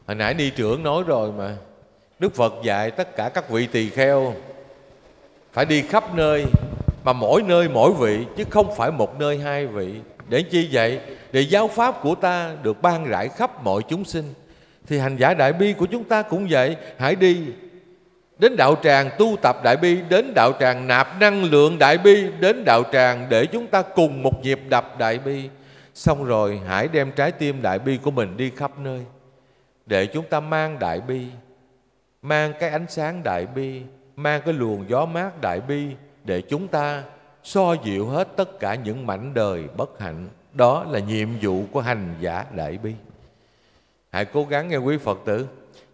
Hồi nãy ni trưởng nói rồi mà, Đức Phật dạy tất cả các vị tỳ kheo phải đi khắp nơi, mà mỗi nơi mỗi vị, chứ không phải một nơi hai vị. Để chi vậy? Để giáo pháp của ta được ban rải khắp mọi chúng sinh. Thì hành giả Đại Bi của chúng ta cũng vậy. Hãy đi đến đạo tràng tu tập Đại Bi, đến đạo tràng nạp năng lượng Đại Bi, đến đạo tràng để chúng ta cùng một nhịp đập Đại Bi. Xong rồi hãy đem trái tim Đại Bi của mình đi khắp nơi, để chúng ta mang Đại Bi, mang cái ánh sáng Đại Bi, mang cái luồng gió mát Đại Bi, để chúng ta xoa dịu hết tất cả những mảnh đời bất hạnh. Đó là nhiệm vụ của hành giả Đại Bi. Hãy cố gắng nghe quý Phật tử.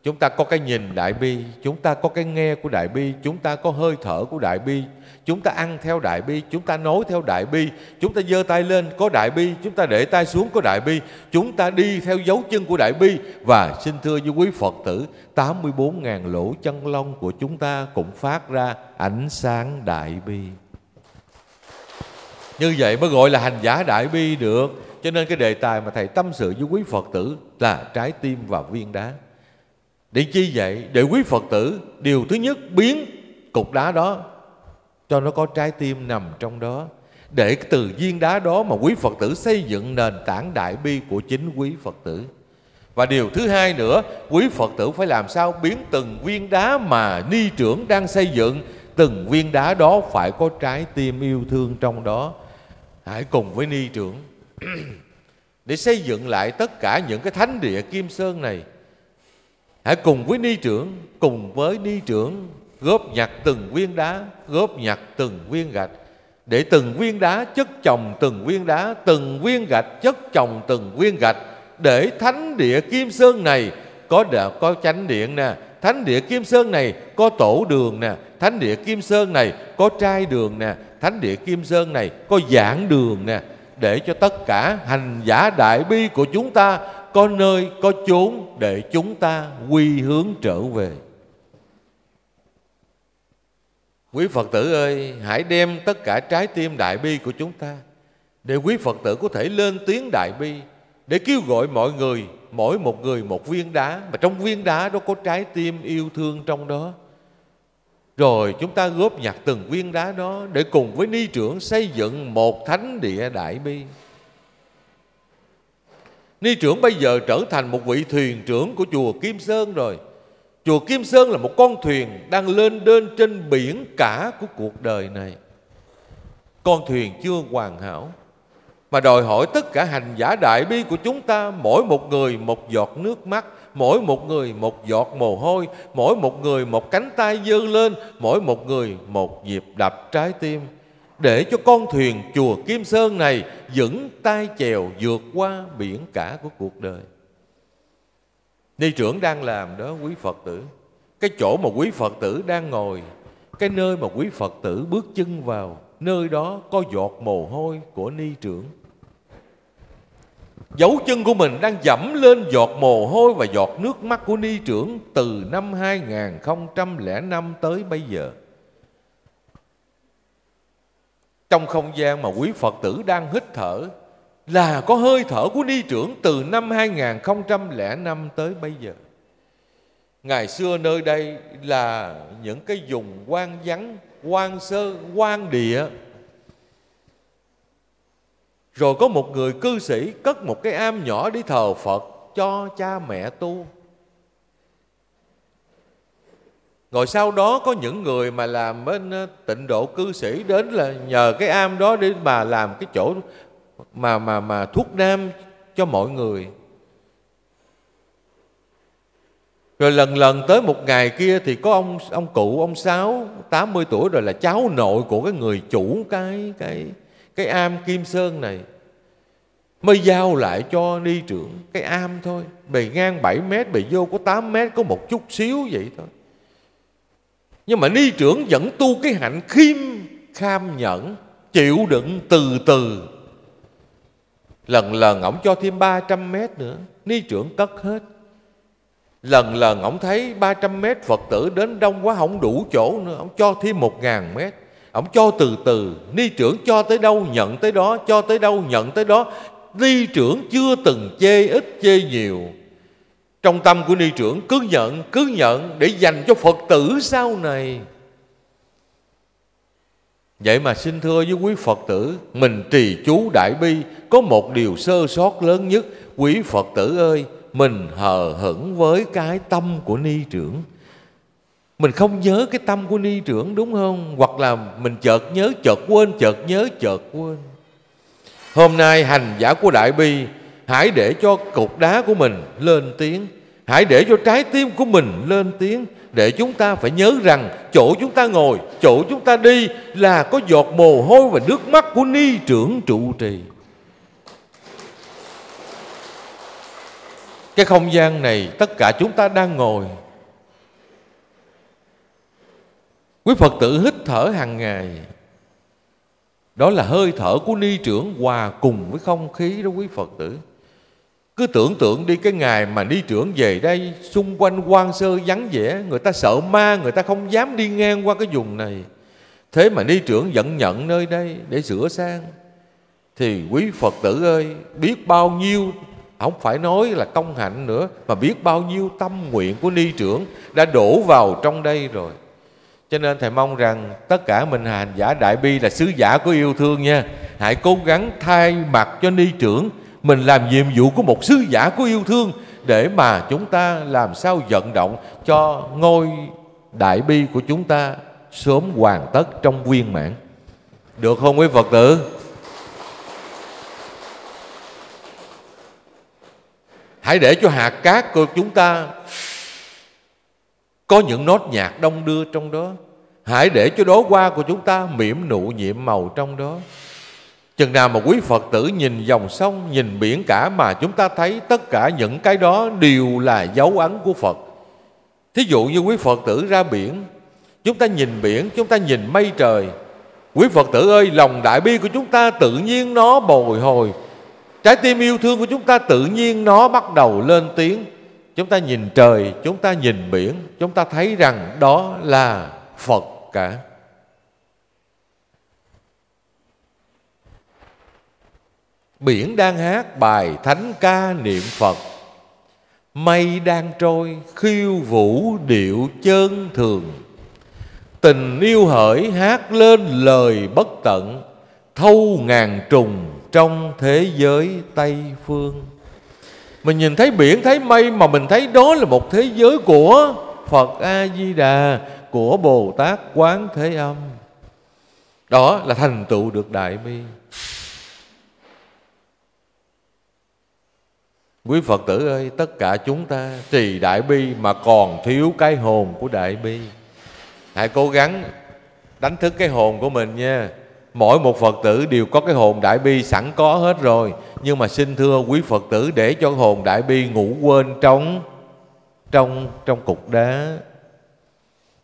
Chúng ta có cái nhìn Đại Bi, chúng ta có cái nghe của Đại Bi, chúng ta có hơi thở của Đại Bi, chúng ta ăn theo Đại Bi, chúng ta nói theo Đại Bi, chúng ta giơ tay lên có Đại Bi, chúng ta để tay xuống có Đại Bi, chúng ta đi theo dấu chân của Đại Bi. Và xin thưa với quý Phật tử, tám mươi bốn nghìn lỗ chân lông của chúng ta cũng phát ra ánh sáng Đại Bi. Như vậy mới gọi là hành giả Đại Bi được. Cho nên cái đề tài mà Thầy tâm sự với quý Phật tử là trái tim và viên đá. Để chi vậy? Để quý Phật tử điều thứ nhất biến cục đá đó cho nó có trái tim nằm trong đó, để từ viên đá đó mà quý Phật tử xây dựng nền tảng Đại Bi của chính quý Phật tử. Và điều thứ hai nữa, quý Phật tử phải làm sao biến từng viên đá mà ni trưởng đang xây dựng, từng viên đá đó phải có trái tim yêu thương trong đó. Hãy cùng với ni trưởng để xây dựng lại tất cả những cái thánh địa Kim Sơn này. Hãy cùng với ni trưởng, cùng với ni trưởng góp nhặt từng viên đá, góp nhặt từng viên gạch, để từng viên đá chất chồng từng viên đá, từng viên gạch chất chồng từng viên gạch, để thánh địa Kim Sơn này có đà, có chánh điện nè, thánh địa Kim Sơn này có tổ đường nè, thánh địa Kim Sơn này có trai đường nè, thánh địa Kim Sơn này có giảng đường nè, để cho tất cả hành giả Đại Bi của chúng ta có nơi, có chốn để chúng ta quy hướng trở về. Quý Phật tử ơi, hãy đem tất cả trái tim Đại Bi của chúng ta, để quý Phật tử có thể lên tiếng Đại Bi, để kêu gọi mọi người, mỗi một người một viên đá, mà trong viên đá đó có trái tim yêu thương trong đó. Rồi chúng ta góp nhặt từng viên đá đó để cùng với ni trưởng xây dựng một thánh địa Đại Bi. Ni trưởng bây giờ trở thành một vị thuyền trưởng của chùa Kim Sơn rồi. Chùa Kim Sơn là một con thuyền đang lên đên trên biển cả của cuộc đời này. Con thuyền chưa hoàn hảo, mà đòi hỏi tất cả hành giả đại bi của chúng ta, mỗi một người một giọt nước mắt, mỗi một người một giọt mồ hôi, mỗi một người một cánh tay giơ lên, mỗi một người một nhịp đập trái tim, để cho con thuyền Chùa Kim Sơn này vững tay chèo vượt qua biển cả của cuộc đời. Ni trưởng đang làm đó quý Phật tử. Cái chỗ mà quý Phật tử đang ngồi, cái nơi mà quý Phật tử bước chân vào, nơi đó có giọt mồ hôi của ni trưởng. Dấu chân của mình đang dẫm lên giọt mồ hôi và giọt nước mắt của ni trưởng từ năm hai nghìn không trăm lẻ năm tới bây giờ. Trong không gian mà quý Phật tử đang hít thở là có hơi thở của ni trưởng từ năm hai nghìn không trăm lẻ năm tới bây giờ. Ngày xưa nơi đây là những cái vùng hoang vắng, hoang sơ, hoang địa. Rồi có một người cư sĩ cất một cái am nhỏ đi thờ Phật cho cha mẹ tu. Rồi sau đó có những người mà làm bên tịnh độ cư sĩ đến là nhờ cái am đó để mà làm cái chỗ mà mà mà thuốc nam cho mọi người. Rồi lần lần tới một ngày kia thì có ông ông cụ ông Sáu tám mươi tuổi rồi, là cháu nội của cái người chủ cái cái cái am Kim Sơn này, mới giao lại cho ni trưởng cái am thôi, bề ngang bảy mét, bề vô có tám mét, có một chút xíu vậy thôi. Nhưng mà ni trưởng vẫn tu cái hạnh khiêm kham nhẫn, chịu đựng từ từ. Lần lần ổng cho thêm ba trăm mét nữa, ni trưởng cất hết. Lần lần ổng thấy ba trăm mét Phật tử đến đông quá, không đủ chỗ nữa, ổng cho thêm một ngàn mét. Ổng cho từ từ, ni trưởng cho tới đâu nhận tới đó, cho tới đâu nhận tới đó. Ni trưởng chưa từng chê ít chê nhiều. Trong tâm của ni trưởng cứ nhận, cứ nhận để dành cho Phật tử sau này. Vậy mà xin thưa với quý Phật tử, mình trì chú đại bi có một điều sơ sót lớn nhất. Quý Phật tử ơi, mình hờ hững với cái tâm của ni trưởng. Mình không nhớ cái tâm của ni trưởng, đúng không? Hoặc là mình chợt nhớ, chợt quên, chợt nhớ, chợt quên. Hôm nay hành giả của đại bi, hãy để cho cục đá của mình lên tiếng, hãy để cho trái tim của mình lên tiếng, để chúng ta phải nhớ rằng chỗ chúng ta ngồi, chỗ chúng ta đi là có giọt mồ hôi và nước mắt của ni trưởng trụ trì. Cái không gian này tất cả chúng ta đang ngồi. Quý Phật tử hít thở hàng ngày, đó là hơi thở của ni trưởng hòa cùng với không khí đó quý Phật tử. Cứ tưởng tượng đi, cái ngày mà ni trưởng về đây xung quanh hoang sơ vắng vẻ, người ta sợ ma, người ta không dám đi ngang qua cái vùng này. Thế mà ni trưởng vẫn nhận nơi đây để sửa sang. Thì quý Phật tử ơi, biết bao nhiêu, không phải nói là công hạnh nữa, mà biết bao nhiêu tâm nguyện của ni trưởng đã đổ vào trong đây rồi. Cho nên Thầy mong rằng tất cả mình hành giả đại bi là sứ giả của yêu thương nha. Hãy cố gắng thay mặt cho ni trưởng, mình làm nhiệm vụ của một sứ giả của yêu thương, để mà chúng ta làm sao vận động cho ngôi đại bi của chúng ta sớm hoàn tất trong viên mãn. Được không quý Phật tử? Hãy để cho hạt cát của chúng ta có những nốt nhạc đông đưa trong đó. Hãy để cho đóa hoa của chúng ta mỉm nụ nhiệm màu trong đó. Chừng nào mà quý Phật tử nhìn dòng sông, nhìn biển cả mà chúng ta thấy tất cả những cái đó đều là dấu ấn của Phật. Thí dụ như quý Phật tử ra biển, chúng ta nhìn biển, chúng ta nhìn mây trời. Quý Phật tử ơi, lòng đại bi của chúng ta tự nhiên nó bồi hồi. Trái tim yêu thương của chúng ta tự nhiên nó bắt đầu lên tiếng. Chúng ta nhìn trời, chúng ta nhìn biển, chúng ta thấy rằng đó là Phật cả. Biển đang hát bài thánh ca niệm Phật, mây đang trôi khiêu vũ điệu chơn thường. Tình yêu hỡi hát lên lời bất tận, thâu ngàn trùng trong thế giới Tây Phương. Mình nhìn thấy biển, thấy mây mà mình thấy đó là một thế giới của Phật A-di-đà, của Bồ Tát Quán Thế Âm. Đó là thành tựu được Đại Bi. Quý Phật tử ơi, tất cả chúng ta trì Đại Bi mà còn thiếu cái hồn của Đại Bi. Hãy cố gắng đánh thức cái hồn của mình nha. Mỗi một Phật tử đều có cái hồn Đại Bi sẵn có hết rồi. Nhưng mà xin thưa quý Phật tử, để cho hồn Đại Bi ngủ quên trong, trong, trong cục đá.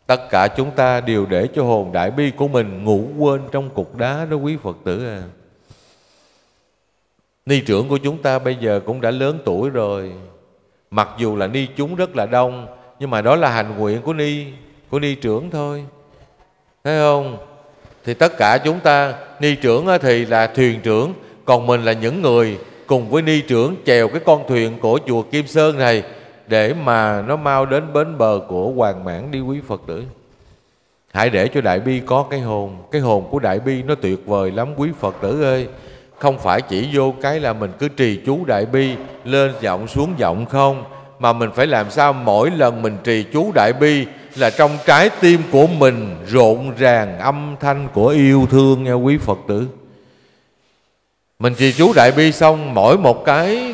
Tất cả chúng ta đều để cho hồn Đại Bi của mình ngủ quên trong cục đá đó quý Phật tử à. Ni trưởng của chúng ta bây giờ cũng đã lớn tuổi rồi. Mặc dù là ni chúng rất là đông, nhưng mà đó là hành nguyện của ni, của ni trưởng thôi. Thấy không? Thì tất cả chúng ta, ni trưởng thì là thuyền trưởng, còn mình là những người cùng với ni trưởng chèo cái con thuyền của chùa Kim Sơn này để mà nó mau đến bến bờ của Hoàng Mãn đi quý Phật tử. Hãy để cho Đại Bi có cái hồn. Cái hồn của Đại Bi nó tuyệt vời lắm quý Phật tử ơi. Không phải chỉ vô cái là mình cứ trì chú Đại Bi lên giọng xuống giọng không, mà mình phải làm sao mỗi lần mình trì chú Đại Bi là trong trái tim của mình rộn ràng âm thanh của yêu thương nha quý Phật tử. Mình trì chú Đại Bi xong, mỗi một cái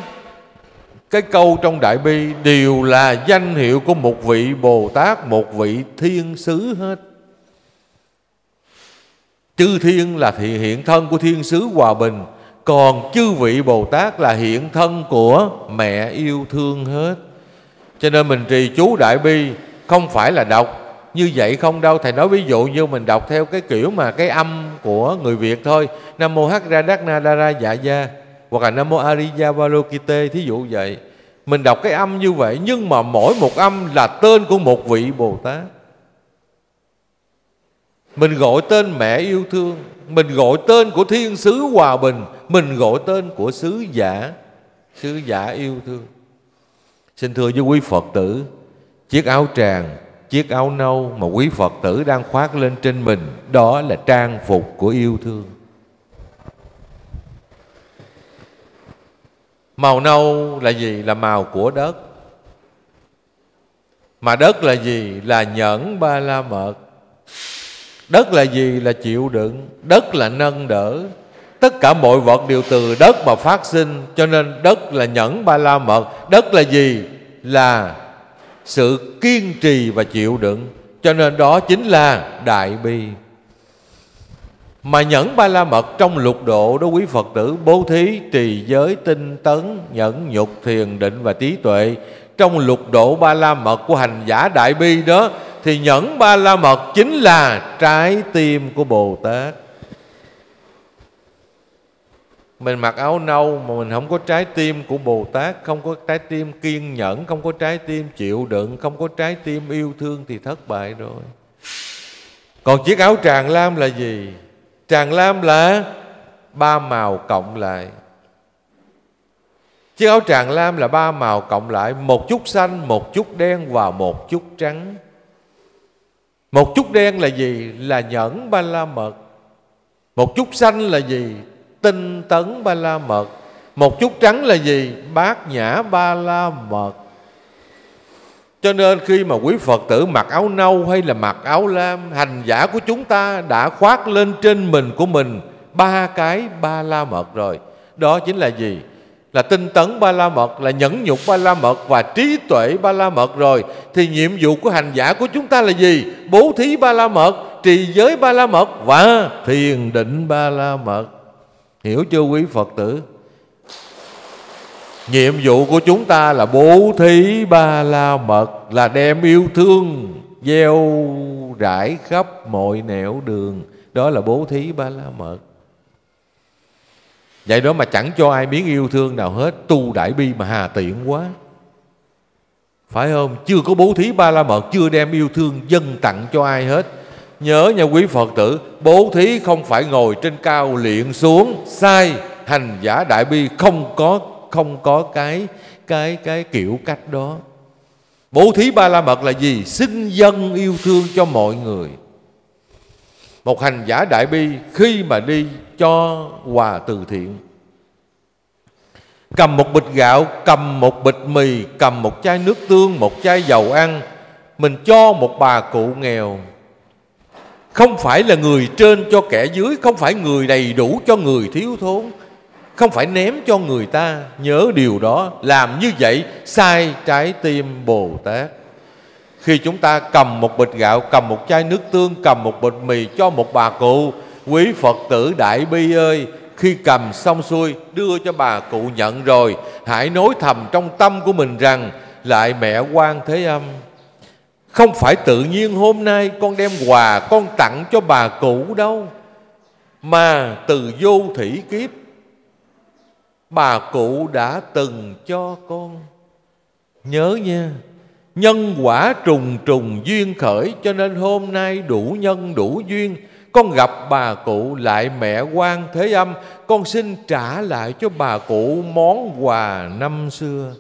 cái câu trong Đại Bi đều là danh hiệu của một vị Bồ Tát, một vị thiên sứ hết. Chư thiên là thị hiện thân của thiên sứ Hòa Bình, còn chư vị Bồ Tát là hiện thân của mẹ yêu thương hết. Cho nên mình trì chú Đại Bi không phải là đọc như vậy không đâu. Thầy nói ví dụ như mình đọc theo cái kiểu mà cái âm của người Việt thôi. Nam mô Hắc Ra Đắc Na Đa Ra Dạ Gia, hoặc là Nam mô Ariya Valokite, thí dụ vậy. Mình đọc cái âm như vậy, nhưng mà mỗi một âm là tên của một vị Bồ Tát. Mình gọi tên mẹ yêu thương, mình gọi tên của thiên sứ Hòa Bình, mình gọi tên của sứ giả, sứ giả yêu thương. Xin thưa với quý Phật tử, chiếc áo tràng, chiếc áo nâu mà quý Phật tử đang khoác lên trên mình, đó là trang phục của yêu thương. Màu nâu là gì? Là màu của đất. Mà đất là gì? Là nhẫn ba la mật. Đất là gì? Là chịu đựng. Đất là nâng đỡ. Tất cả mọi vật đều từ đất mà phát sinh, cho nên đất là nhẫn ba la mật. Đất là gì? Là sự kiên trì và chịu đựng. Cho nên đó chính là Đại Bi. Mà nhẫn ba la mật trong lục độ đó quý Phật tử, bố thí, trì giới, tinh tấn, nhẫn nhục, thiền định và trí tuệ. Trong lục độ ba la mật của hành giả Đại Bi đó, thì nhẫn ba la mật chính là trái tim của Bồ Tát. Mình mặc áo nâu mà mình không có trái tim của Bồ Tát, không có trái tim kiên nhẫn, không có trái tim chịu đựng, không có trái tim yêu thương thì thất bại rồi. Còn chiếc áo tràng lam là gì? Tràng lam là ba màu cộng lại. Chiếc áo tràng lam là ba màu cộng lại, một chút xanh, một chút đen và một chút trắng. Một chút đen là gì? Là nhẫn ba la mật. Một chút xanh là gì? Tinh tấn ba la mật. Một chút trắng là gì? Bát nhã ba la mật. Cho nên khi mà quý Phật tử mặc áo nâu hay là mặc áo lam, hành giả của chúng ta đã khoác lên trên mình của mình ba cái ba la mật rồi. Đó chính là gì? Là tinh tấn ba la mật, là nhẫn nhục ba la mật và trí tuệ ba la mật rồi. Thì nhiệm vụ của hành giả của chúng ta là gì? Bố thí ba la mật, trì giới ba la mật và thiền định ba la mật. Hiểu chưa quý Phật tử? Nhiệm vụ của chúng ta là bố thí ba la mật, là đem yêu thương gieo rải khắp mọi nẻo đường. Đó là bố thí ba la mật. Vậy đó mà chẳng cho ai biết yêu thương nào hết, tu Đại Bi mà hà tiện quá, phải không? Chưa có bố thí ba la mật, chưa đem yêu thương dâng tặng cho ai hết. Nhớ nha quý Phật tử, bố thí không phải ngồi trên cao liệng xuống, sai. Hành giả Đại Bi không có không có cái cái cái kiểu cách đó. Bố thí ba la mật là gì? Xin dâng yêu thương cho mọi người. Một hành giả Đại Bi khi mà đi cho quà từ thiện, cầm một bịch gạo, cầm một bịch mì, cầm một chai nước tương, một chai dầu ăn, mình cho một bà cụ nghèo, không phải là người trên cho kẻ dưới, không phải người đầy đủ cho người thiếu thốn, không phải ném cho người ta. Nhớ điều đó, làm như vậy sai trái tim Bồ Tát. Khi chúng ta cầm một bịch gạo, cầm một chai nước tương, cầm một bịch mì cho một bà cụ, quý Phật tử Đại Bi ơi, khi cầm xong xuôi đưa cho bà cụ nhận rồi, hãy nói thầm trong tâm của mình rằng: lại mẹ Quan Thế Âm, không phải tự nhiên hôm nay con đem quà con tặng cho bà cụ đâu, mà từ vô thủy kiếp bà cụ đã từng cho con. Nhớ nha, nhân quả trùng trùng duyên khởi, cho nên hôm nay đủ nhân đủ duyên, con gặp bà cụ lại mẹ Quan Thế Âm, con xin trả lại cho bà cụ món quà năm xưa.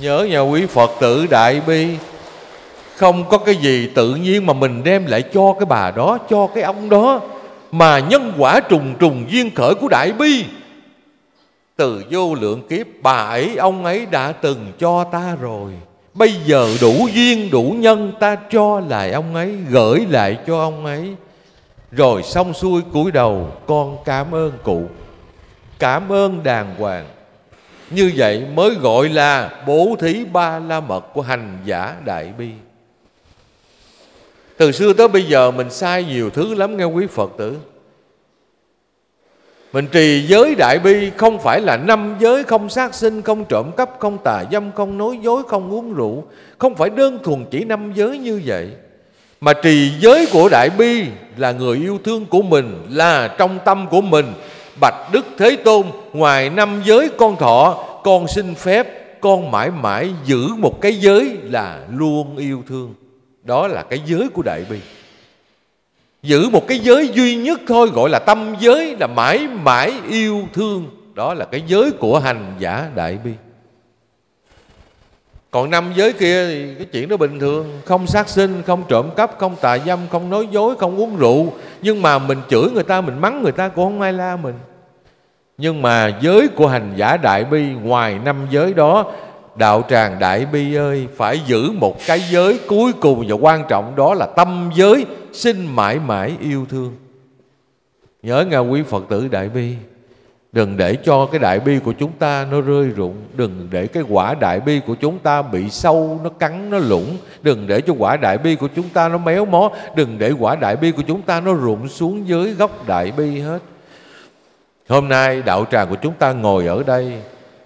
Nhớ nhà quý Phật tử Đại Bi, không có cái gì tự nhiên mà mình đem lại cho cái bà đó, cho cái ông đó, mà nhân quả trùng trùng duyên khởi của Đại Bi, từ vô lượng kiếp bà ấy ông ấy đã từng cho ta rồi, bây giờ đủ duyên đủ nhân ta cho lại ông ấy, gửi lại cho ông ấy. Rồi xong xuôi cúi đầu con cảm ơn cụ, cảm ơn đàng hoàng. Như vậy mới gọi là bố thí ba la mật của hành giả Đại Bi. Từ xưa tới bây giờ mình sai nhiều thứ lắm nghe quý Phật tử. Mình trì giới Đại Bi không phải là năm giới: không sát sinh, không trộm cắp, không tà dâm, không nói dối, không uống rượu. Không phải đơn thuần chỉ năm giới như vậy, mà trì giới của Đại Bi là người yêu thương của mình, là trong tâm của mình. Bạch Đức Thế Tôn, ngoài năm giới con thọ, con xin phép con mãi mãi giữ một cái giới là luôn yêu thương. Đó là cái giới của Đại Bi. Giữ một cái giới duy nhất thôi, gọi là tâm giới, là mãi mãi yêu thương. Đó là cái giới của hành giả Đại Bi. Còn năm giới kia thì cái chuyện đó bình thường: không sát sinh, không trộm cắp, không tà dâm, không nói dối, không uống rượu. Nhưng mà mình chửi người ta, mình mắng người ta cũng không ai la mình. Nhưng mà giới của hành giả Đại Bi, ngoài năm giới đó, đạo tràng Đại Bi ơi, phải giữ một cái giới cuối cùng và quan trọng, đó là tâm giới, xin mãi mãi yêu thương. Nhớ nghe quý Phật tử Đại Bi, đừng để cho cái Đại Bi của chúng ta nó rơi rụng, đừng để cái quả Đại Bi của chúng ta bị sâu nó cắn, nó lủng, đừng để cho quả Đại Bi của chúng ta nó méo mó, đừng để quả Đại Bi của chúng ta nó rụng xuống dưới gốc Đại Bi hết. Hôm nay đạo tràng của chúng ta ngồi ở đây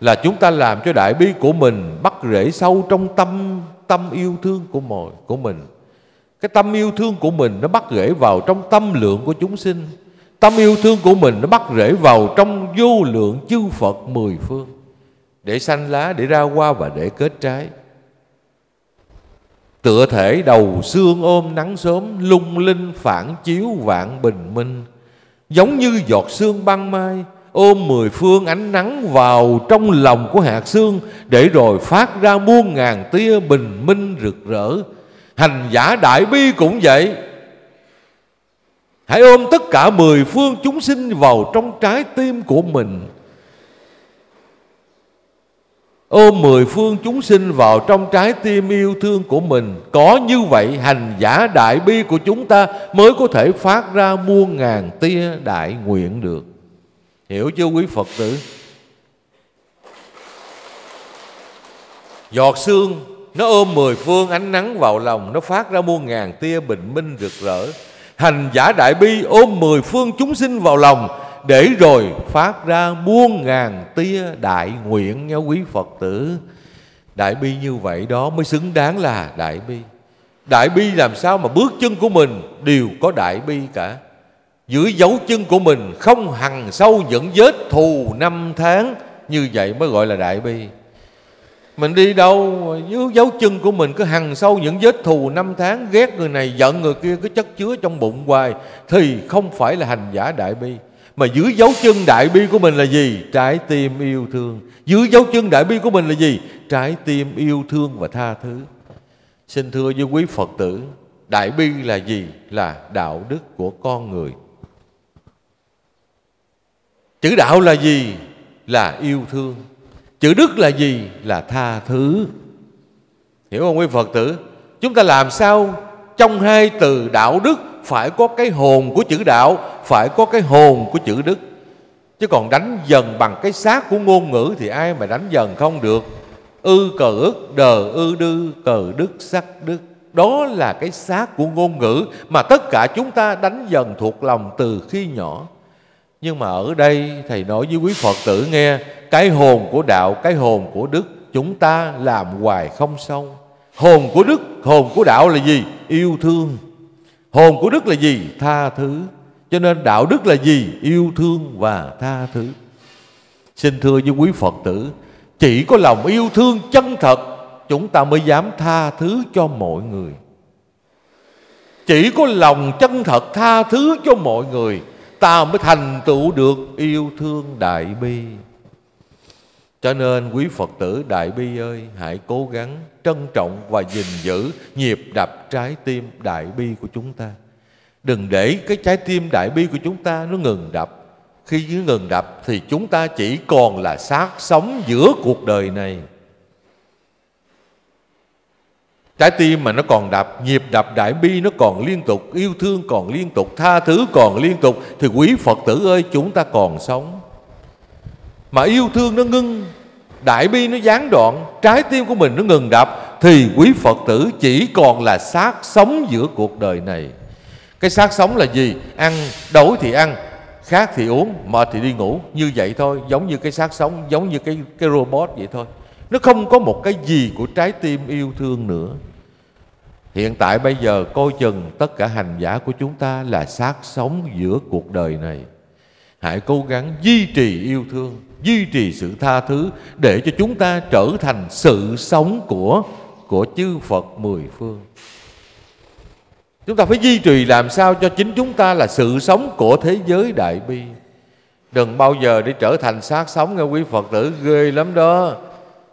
là chúng ta làm cho Đại Bi của mình bắt rễ sâu trong tâm tâm yêu thương của mọi của mình. Cái tâm yêu thương của mình nó bắt rễ vào trong tâm lượng của chúng sinh. Tâm yêu thương của mình nó bắt rễ vào trong vô lượng chư Phật mười phương, để sanh lá, để ra hoa và để kết trái. Tựa thể đầu sương ôm nắng sớm, lung linh phản chiếu vạn bình minh. Giống như giọt sương ban mai ôm mười phương ánh nắng vào trong lòng của hạt sương, để rồi phát ra muôn ngàn tia bình minh rực rỡ. Hành giả Đại Bi cũng vậy, hãy ôm tất cả mười phương chúng sinh vào trong trái tim của mình, ôm mười phương chúng sinh vào trong trái tim yêu thương của mình. Có như vậy hành giả Đại Bi của chúng ta mới có thể phát ra muôn ngàn tia đại nguyện được. Hiểu chưa quý Phật tử? Giọt sương nó ôm mười phương ánh nắng vào lòng, nó phát ra muôn ngàn tia bình minh rực rỡ. Hành giả Đại Bi ôm mười phương chúng sinh vào lòng, để rồi phát ra muôn ngàn tia đại nguyện nha quý Phật tử. Đại Bi như vậy đó mới xứng đáng là Đại Bi. Đại Bi làm sao mà bước chân của mình đều có Đại Bi cả. Dưới dấu chân của mình không hằn sâu những vết thù năm tháng, như vậy mới gọi là Đại Bi. Mình đi đâu dưới dấu chân của mình cứ hằn sâu những vết thù năm tháng, ghét người này giận người kia, cứ chất chứa trong bụng hoài, thì không phải là hành giả Đại Bi. Mà dưới dấu chân Đại Bi của mình là gì? Trái tim yêu thương. Dưới dấu chân Đại Bi của mình là gì? Trái tim yêu thương và tha thứ. Xin thưa với quý Phật tử, Đại Bi là gì? Là đạo đức của con người. Chữ đạo là gì? Là yêu thương. Chữ đức là gì? Là tha thứ. Hiểu không quý Phật tử? Chúng ta làm sao trong hai từ đạo đức phải có cái hồn của chữ đạo, phải có cái hồn của chữ đức. Chứ còn đánh dần bằng cái xác của ngôn ngữ thì ai mà đánh dần không được. Ư cờ ức, đờ ư đư, cờ đức sắc đức. Đó là cái xác của ngôn ngữ mà tất cả chúng ta đánh dần thuộc lòng từ khi nhỏ. Nhưng mà ở đây Thầy nói với quý Phật tử nghe, cái hồn của đạo, cái hồn của đức chúng ta làm hoài không xong. Hồn của đức, hồn của đạo là gì? Yêu thương. Hồn của đức là gì? Tha thứ. Cho nên đạo đức là gì? Yêu thương và tha thứ. Xin thưa với quý Phật tử, chỉ có lòng yêu thương chân thật chúng ta mới dám tha thứ cho mọi người. Chỉ có lòng chân thật tha thứ cho mọi người ta mới thành tựu được yêu thương đại bi. Cho nên quý Phật tử đại bi ơi, hãy cố gắng trân trọng và gìn giữ nhịp đập trái tim đại bi của chúng ta. Đừng để cái trái tim đại bi của chúng ta nó ngừng đập. Khi nó ngừng đập thì chúng ta chỉ còn là xác sống giữa cuộc đời này. Trái tim mà nó còn đập, nhịp đập đại bi nó còn liên tục, yêu thương còn liên tục, tha thứ còn liên tục, thì quý Phật tử ơi, chúng ta còn sống. Mà yêu thương nó ngưng, đại bi nó gián đoạn, trái tim của mình nó ngừng đập, thì quý Phật tử chỉ còn là xác sống giữa cuộc đời này. Cái xác sống là gì? Ăn, đói thì ăn, khát thì uống, mệt thì đi ngủ. Như vậy thôi, giống như cái xác sống, giống như cái, cái robot vậy thôi. Nó không có một cái gì của trái tim yêu thương nữa. Hiện tại bây giờ coi chừng tất cả hành giả của chúng ta là xác sống giữa cuộc đời này. Hãy cố gắng duy trì yêu thương, duy trì sự tha thứ để cho chúng ta trở thành sự sống của, của chư Phật mười phương. Chúng ta phải duy trì làm sao cho chính chúng ta là sự sống của thế giới đại bi. Đừng bao giờ để trở thành xác sống nghe quý Phật tử, ghê lắm đó.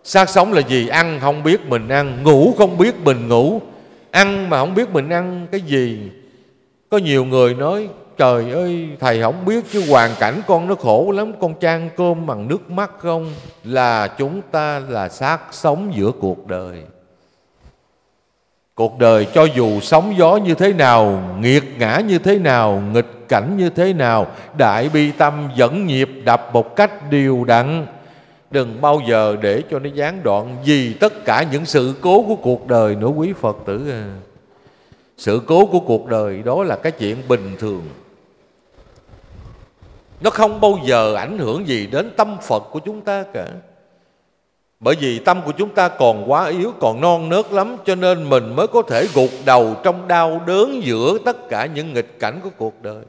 Xác sống là gì? Ăn không biết mình ăn, ngủ không biết mình ngủ, ăn mà không biết mình ăn cái gì. Có nhiều người nói, trời ơi thầy không biết chứ hoàn cảnh con nó khổ lắm, con chan cơm bằng nước mắt không. Là chúng ta là xác sống giữa cuộc đời. Cuộc đời cho dù sóng gió như thế nào, nghiệt ngã như thế nào, nghịch cảnh như thế nào, đại bi tâm vẫn nhịp đập một cách đều đặn. Đừng bao giờ để cho nó gián đoạn vì tất cả những sự cố của cuộc đời nữa quý Phật tử à. Sự cố của cuộc đời đó là cái chuyện bình thường. Nó không bao giờ ảnh hưởng gì đến tâm Phật của chúng ta cả. Bởi vì tâm của chúng ta còn quá yếu, còn non nớt lắm, cho nên mình mới có thể gục đầu trong đau đớn giữa tất cả những nghịch cảnh của cuộc đời.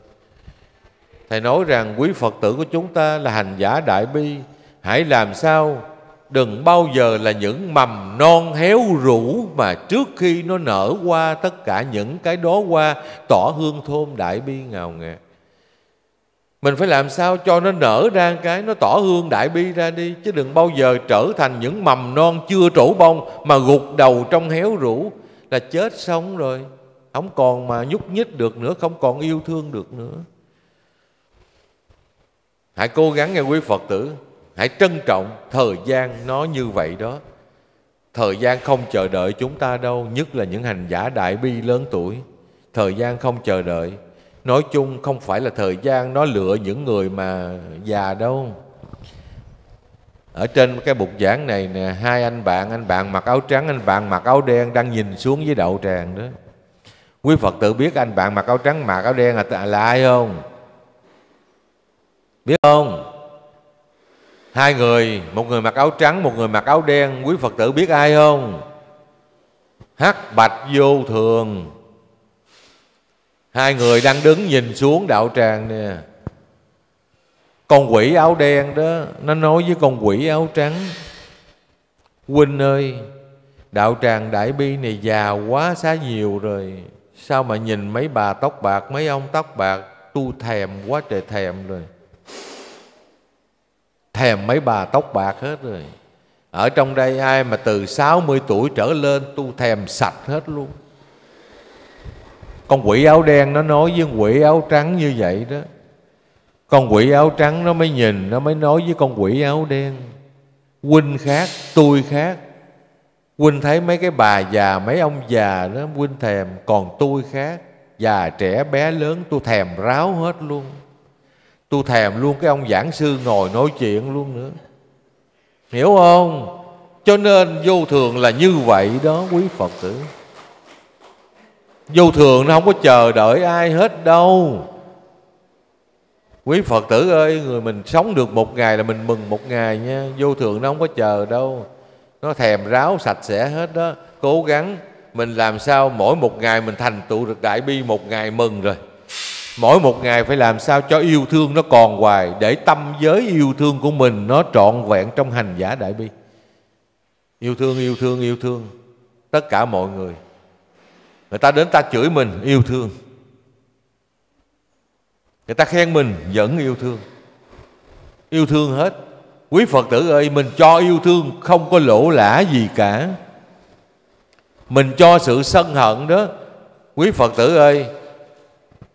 Thầy nói rằng quý Phật tử của chúng ta là hành giả đại bi, hãy làm sao đừng bao giờ là những mầm non héo rũ mà trước khi nó nở qua tất cả những cái đó qua tỏ hương thơm đại bi ngào ngạt. Mình phải làm sao cho nó nở ra cái, nó tỏ hương đại bi ra đi. Chứ đừng bao giờ trở thành những mầm non chưa trổ bông mà gục đầu trong héo rũ. Là chết xong rồi, không còn mà nhúc nhích được nữa, không còn yêu thương được nữa. Hãy cố gắng nghe quý Phật tử, hãy trân trọng thời gian nó như vậy đó. Thời gian không chờ đợi chúng ta đâu, nhất là những hành giả đại bi lớn tuổi. Thời gian không chờ đợi. Nói chung không phải là thời gian nó lựa những người mà già đâu. Ở trên cái bục giảng này nè, hai anh bạn, anh bạn mặc áo trắng, anh bạn mặc áo đen đang nhìn xuống dưới đạo tràng đó. Quý Phật tử biết anh bạn mặc áo trắng, mặc áo đen là, là ai không? Biết không? Hai người, một người mặc áo trắng, một người mặc áo đen. Quý Phật tử biết ai không? Hắc Bạch Vô Thường. Hai người đang đứng nhìn xuống đạo tràng nè. Con quỷ áo đen đó, nó nói với con quỷ áo trắng, huynh ơi, đạo tràng đại bi này già quá xá nhiều rồi, sao mà nhìn mấy bà tóc bạc, mấy ông tóc bạc, tu thèm quá trời thèm rồi. Thèm mấy bà tóc bạc hết rồi. Ở trong đây ai mà từ sáu mươi tuổi trở lên tu thèm sạch hết luôn. Con quỷ áo đen nó nói với quỷ áo trắng như vậy đó. Con quỷ áo trắng nó mới nhìn, nó mới nói với con quỷ áo đen, huynh khác, tôi khác. Huynh thấy mấy cái bà già, mấy ông già đó Huynh thèm, còn tôi khác. Già trẻ bé lớn tôi thèm ráo hết luôn. Tôi thèm luôn cái ông giảng sư ngồi nói chuyện luôn nữa. Hiểu không? Cho nên vô thường là như vậy đó quý Phật tử. Vô thường nó không có chờ đợi ai hết đâu. Quý Phật tử ơi, người mình sống được một ngày là mình mừng một ngày nha. Vô thường nó không có chờ đâu. Nó thèm ráo sạch sẽ hết đó. Cố gắng mình làm sao mỗi một ngày mình thành tựu được đại bi, một ngày mừng rồi. Mỗi một ngày phải làm sao cho yêu thương nó còn hoài, để tâm giới yêu thương của mình nó trọn vẹn trong hành giả đại bi. Yêu thương, yêu thương, yêu thương tất cả mọi người. Người ta đến ta chửi mình, yêu thương. Người ta khen mình, vẫn yêu thương. Yêu thương hết. Quý Phật tử ơi, mình cho yêu thương không có lỗ lã gì cả. Mình cho sự sân hận đó, quý Phật tử ơi,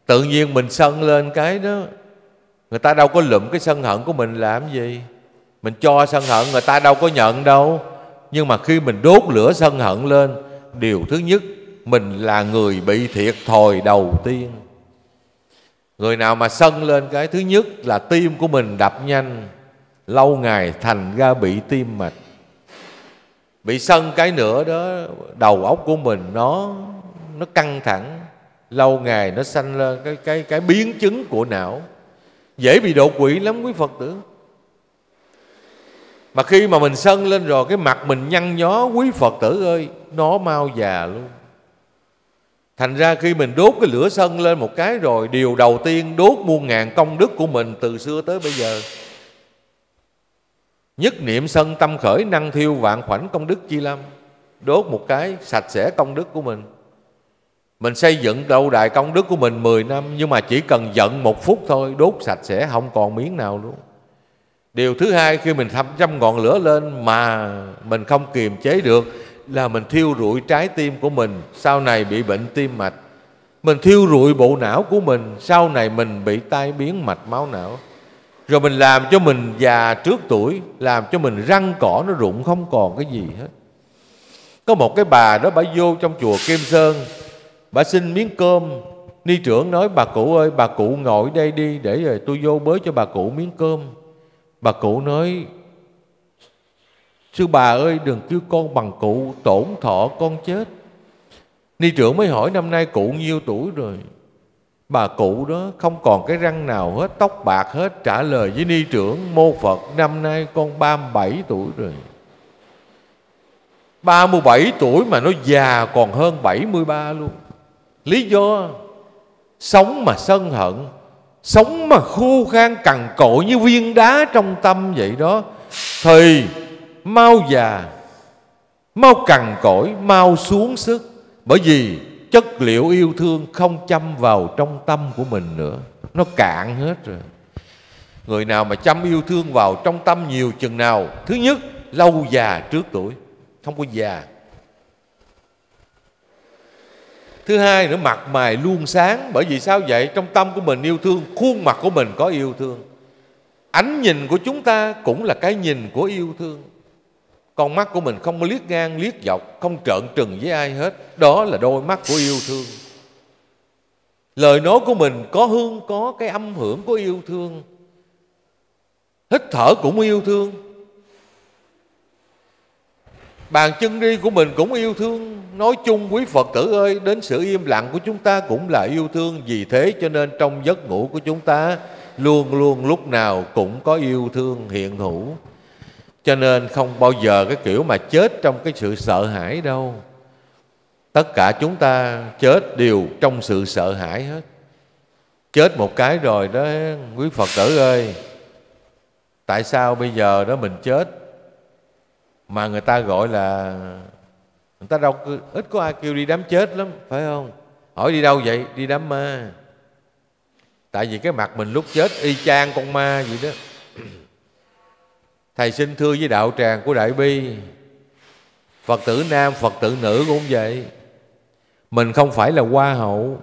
tự nhiên mình sân lên cái đó, người ta đâu có lụm cái sân hận của mình làm gì. Mình cho sân hận người ta đâu có nhận đâu. Nhưng mà khi mình đốt lửa sân hận lên, điều thứ nhất, mình là người bị thiệt thòi đầu tiên. Người nào mà sân lên cái thứ nhất là tim của mình đập nhanh, lâu ngày thành ra bị tim mạch. Bị sân cái nữa đó, đầu óc của mình nó nó căng thẳng, lâu ngày nó sanh lên cái cái cái biến chứng của não, dễ bị đột quỵ lắm quý Phật tử. Mà khi mà mình sân lên rồi cái mặt mình nhăn nhó quý Phật tử ơi, nó mau già luôn. Thành ra khi mình đốt cái lửa sân lên một cái rồi, điều đầu tiên đốt muôn ngàn công đức của mình từ xưa tới bây giờ. Nhất niệm sân tâm khởi, năng thiêu vạn khoảnh công đức chi lâm. Đốt một cái sạch sẽ công đức của mình. Mình xây dựng lâu đài công đức của mình mười năm, nhưng mà chỉ cần giận một phút thôi, đốt sạch sẽ không còn miếng nào luôn. Điều thứ hai, khi mình thắp trăm ngọn lửa lên mà mình không kiềm chế được là mình thiêu rụi trái tim của mình, sau này bị bệnh tim mạch. Mình thiêu rụi bộ não của mình, sau này mình bị tai biến mạch máu não. Rồi mình làm cho mình già trước tuổi, làm cho mình răng cỏ nó rụng không còn cái gì hết. Có một cái bà đó, bà vô trong chùa Kim Sơn, bà xin miếng cơm. Ni trưởng nói bà cụ ơi, bà cụ ngồi đây đi, để rồi tôi vô bới cho bà cụ miếng cơm. Bà cụ nói sư bà ơi, đừng kêu con bằng cụ, tổn thọ con chết. Ni trưởng mới hỏi năm nay cụ nhiêu tuổi rồi. Bà cụ đó không còn cái răng nào hết, tóc bạc hết, trả lời với ni trưởng: mô Phật, năm nay con ba mươi bảy tuổi rồi. ba mươi bảy tuổi mà nó già còn hơn bảy mươi ba luôn. Lý do sống mà sân hận, sống mà khô khan cằn cội như viên đá trong tâm vậy đó, thì mau già, mau cằn cỗi, mau xuống sức. Bởi vì chất liệu yêu thương không chăm vào trong tâm của mình nữa, nó cạn hết rồi. Người nào mà chăm yêu thương vào trong tâm nhiều chừng nào, thứ nhất, lâu già trước tuổi, không có già. Thứ hai nữa, mặt mày luôn sáng. Bởi vì sao vậy? Trong tâm của mình yêu thương, khuôn mặt của mình có yêu thương. Ánh nhìn của chúng ta cũng là cái nhìn của yêu thương. Con mắt của mình không có liếc ngang, liếc dọc, không trợn trừng với ai hết. Đó là đôi mắt của yêu thương. Lời nói của mình có hương, có cái âm hưởng của yêu thương. Hít thở cũng yêu thương. Bàn chân đi của mình cũng yêu thương. Nói chung quý Phật tử ơi, đến sự im lặng của chúng ta cũng là yêu thương. Vì thế cho nên trong giấc ngủ của chúng ta luôn luôn lúc nào cũng có yêu thương hiện hữu. Cho nên không bao giờ cái kiểu mà chết trong cái sự sợ hãi đâu. Tất cả chúng ta chết đều trong sự sợ hãi hết. Chết một cái rồi đó quý Phật tử ơi, tại sao bây giờ đó mình chết mà người ta gọi là, người ta đâu, ít có ai kêu đi đám chết lắm, phải không? Hỏi đi đâu vậy? Đi đám ma. Tại vì cái mặt mình lúc chết y chang con ma vậy đó. Thầy xin thưa với đạo tràng của Đại Bi, Phật tử nam, Phật tử nữ cũng vậy. Mình không phải là hoa hậu,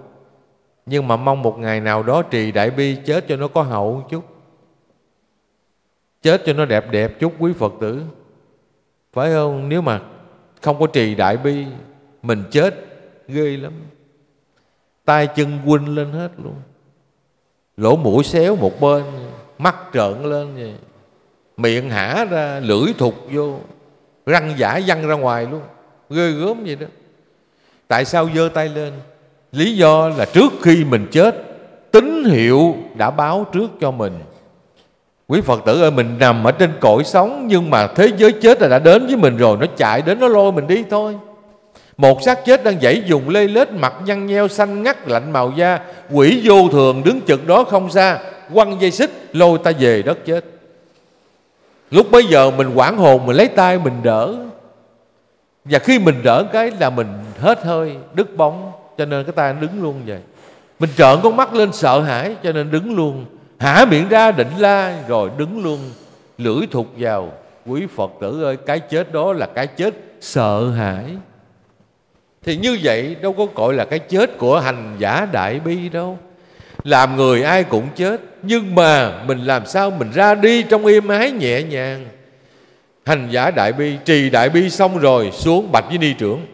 nhưng mà mong một ngày nào đó trì Đại Bi chết cho nó có hậu chút, chết cho nó đẹp đẹp chút quý Phật tử, phải không? Nếu mà Không có trì đại bi, mình chết ghê lắm. Tay chân quinh lên hết luôn, lỗ mũi xéo một bên, mắt trợn lên vậy, miệng hả ra, lưỡi thụt vô, răng giả văng ra ngoài luôn, ghê gớm vậy đó. Tại sao giơ tay lên? Lý do là trước khi mình chết, tín hiệu đã báo trước cho mình. Quý Phật tử ơi, mình nằm ở trên cõi sống, nhưng mà thế giới chết là đã đến với mình rồi. Nó chạy đến, nó lôi mình đi thôi. Một xác chết đang dãy dùng lê lết, mặt nhăn nheo, xanh ngắt, lạnh màu da. Quỷ vô thường đứng chực đó không xa, quăng dây xích, lôi ta về đất chết. Lúc bấy giờ mình hoảng hồn, mình lấy tay mình đỡ. Và khi mình đỡ cái là mình hết hơi, đứt bóng, cho nên cái tay nó đứng luôn vậy. Mình trợn con mắt lên sợ hãi, cho nên đứng luôn. Hả miệng ra định la, rồi đứng luôn, lưỡi thụt vào. Quý Phật tử ơi, cái chết đó là cái chết sợ hãi. Thì như vậy đâu có gọi là cái chết của hành giả đại bi đâu. Làm người ai cũng chết, nhưng mà mình làm sao mình ra đi trong êm ái nhẹ nhàng. Hành giả đại bi, trì đại bi xong rồi xuống bạch với ni trưởng.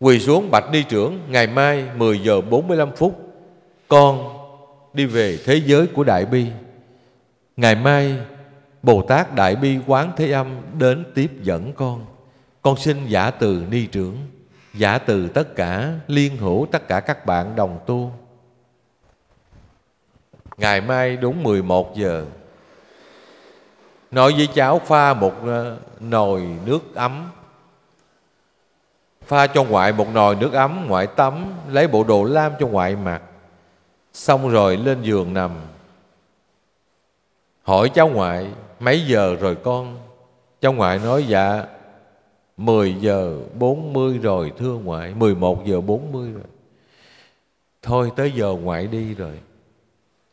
Quỳ xuống bạch ni trưởng, ngày mai mười giờ bốn mươi lăm phút con đi về thế giới của đại bi. Ngày mai Bồ Tát Đại Bi Quán Thế Âm đến tiếp dẫn con. Con xin giả từ ni trưởng, giả từ tất cả, liên hữu tất cả các bạn đồng tu. Ngày mai đúng mười một giờ, nói với cháu pha một nồi nước ấm, pha cho ngoại một nồi nước ấm, ngoại tắm, lấy bộ đồ lam cho ngoại mặc. Xong rồi lên giường nằm, hỏi cháu ngoại mấy giờ rồi con? Cháu ngoại nói dạ mười giờ bốn mươi rồi thưa ngoại, mười một giờ bốn mươi rồi. Thôi tới giờ ngoại đi rồi,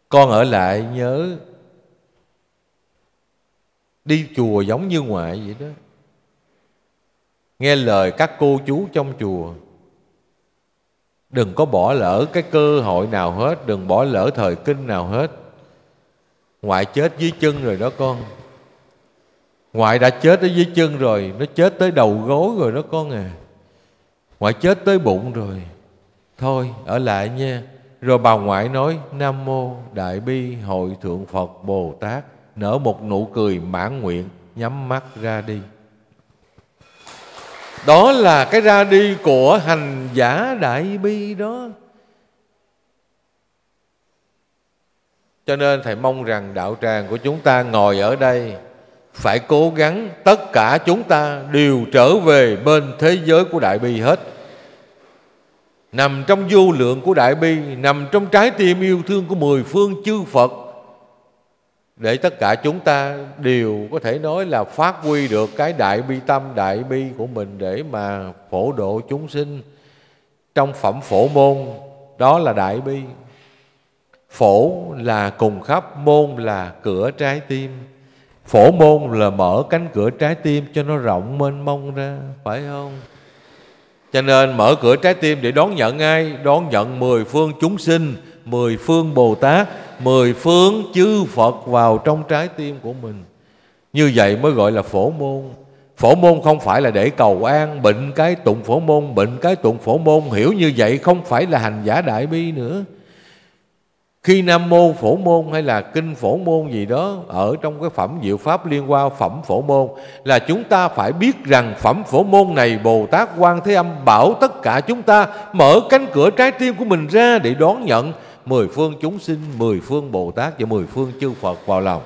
con ở lại nhớ đi chùa giống như ngoại vậy đó, nghe lời các cô chú trong chùa. Đừng có bỏ lỡ cái cơ hội nào hết, đừng bỏ lỡ thời kinh nào hết. Ngoại chết dưới chân rồi đó con. Ngoại đã chết ở dưới chân rồi, nó chết tới đầu gối rồi đó con à. Ngoại chết tới bụng rồi. Thôi ở lại nha. Rồi bà ngoại nói Nam Mô Đại Bi Hội Thượng Phật Bồ Tát, nở một nụ cười mãn nguyện, nhắm mắt ra đi. Đó là cái ra đi của hành giả đại bi đó. Cho nên Thầy mong rằng đạo tràng của chúng ta ngồi ở đây phải cố gắng, tất cả chúng ta đều trở về bên thế giới của đại bi hết. Nằm trong vô lượng của đại bi, nằm trong trái tim yêu thương của mười phương chư Phật, để tất cả chúng ta đều có thể nói là phát huy được cái đại bi tâm, đại bi của mình để mà phổ độ chúng sinh. Trong phẩm Phổ Môn, đó là đại bi. Phổ là cùng khắp, môn là cửa trái tim. Phổ môn là mở cánh cửa trái tim cho nó rộng mênh mông ra, phải không? Cho nên mở cửa trái tim để đón nhận ai? Đón nhận mười phương chúng sinh, mười phương Bồ Tát, mười phương chư Phật vào trong trái tim của mình. Như vậy mới gọi là phổ môn. Phổ môn không phải là để cầu an, bệnh cái tụng phổ môn, bệnh cái tụng phổ môn. Hiểu như vậy không phải là hành giả đại bi nữa. Khi Nam Mô Phổ Môn hay là Kinh Phổ Môn gì đó, ở trong cái phẩm Diệu Pháp Liên Hoa, phẩm Phổ Môn, là chúng ta phải biết rằng phẩm Phổ Môn này Bồ Tát Quan Thế Âm bảo tất cả chúng ta mở cánh cửa trái tim của mình ra để đón nhận mười phương chúng sinh, mười phương Bồ Tát và mười phương chư Phật vào lòng.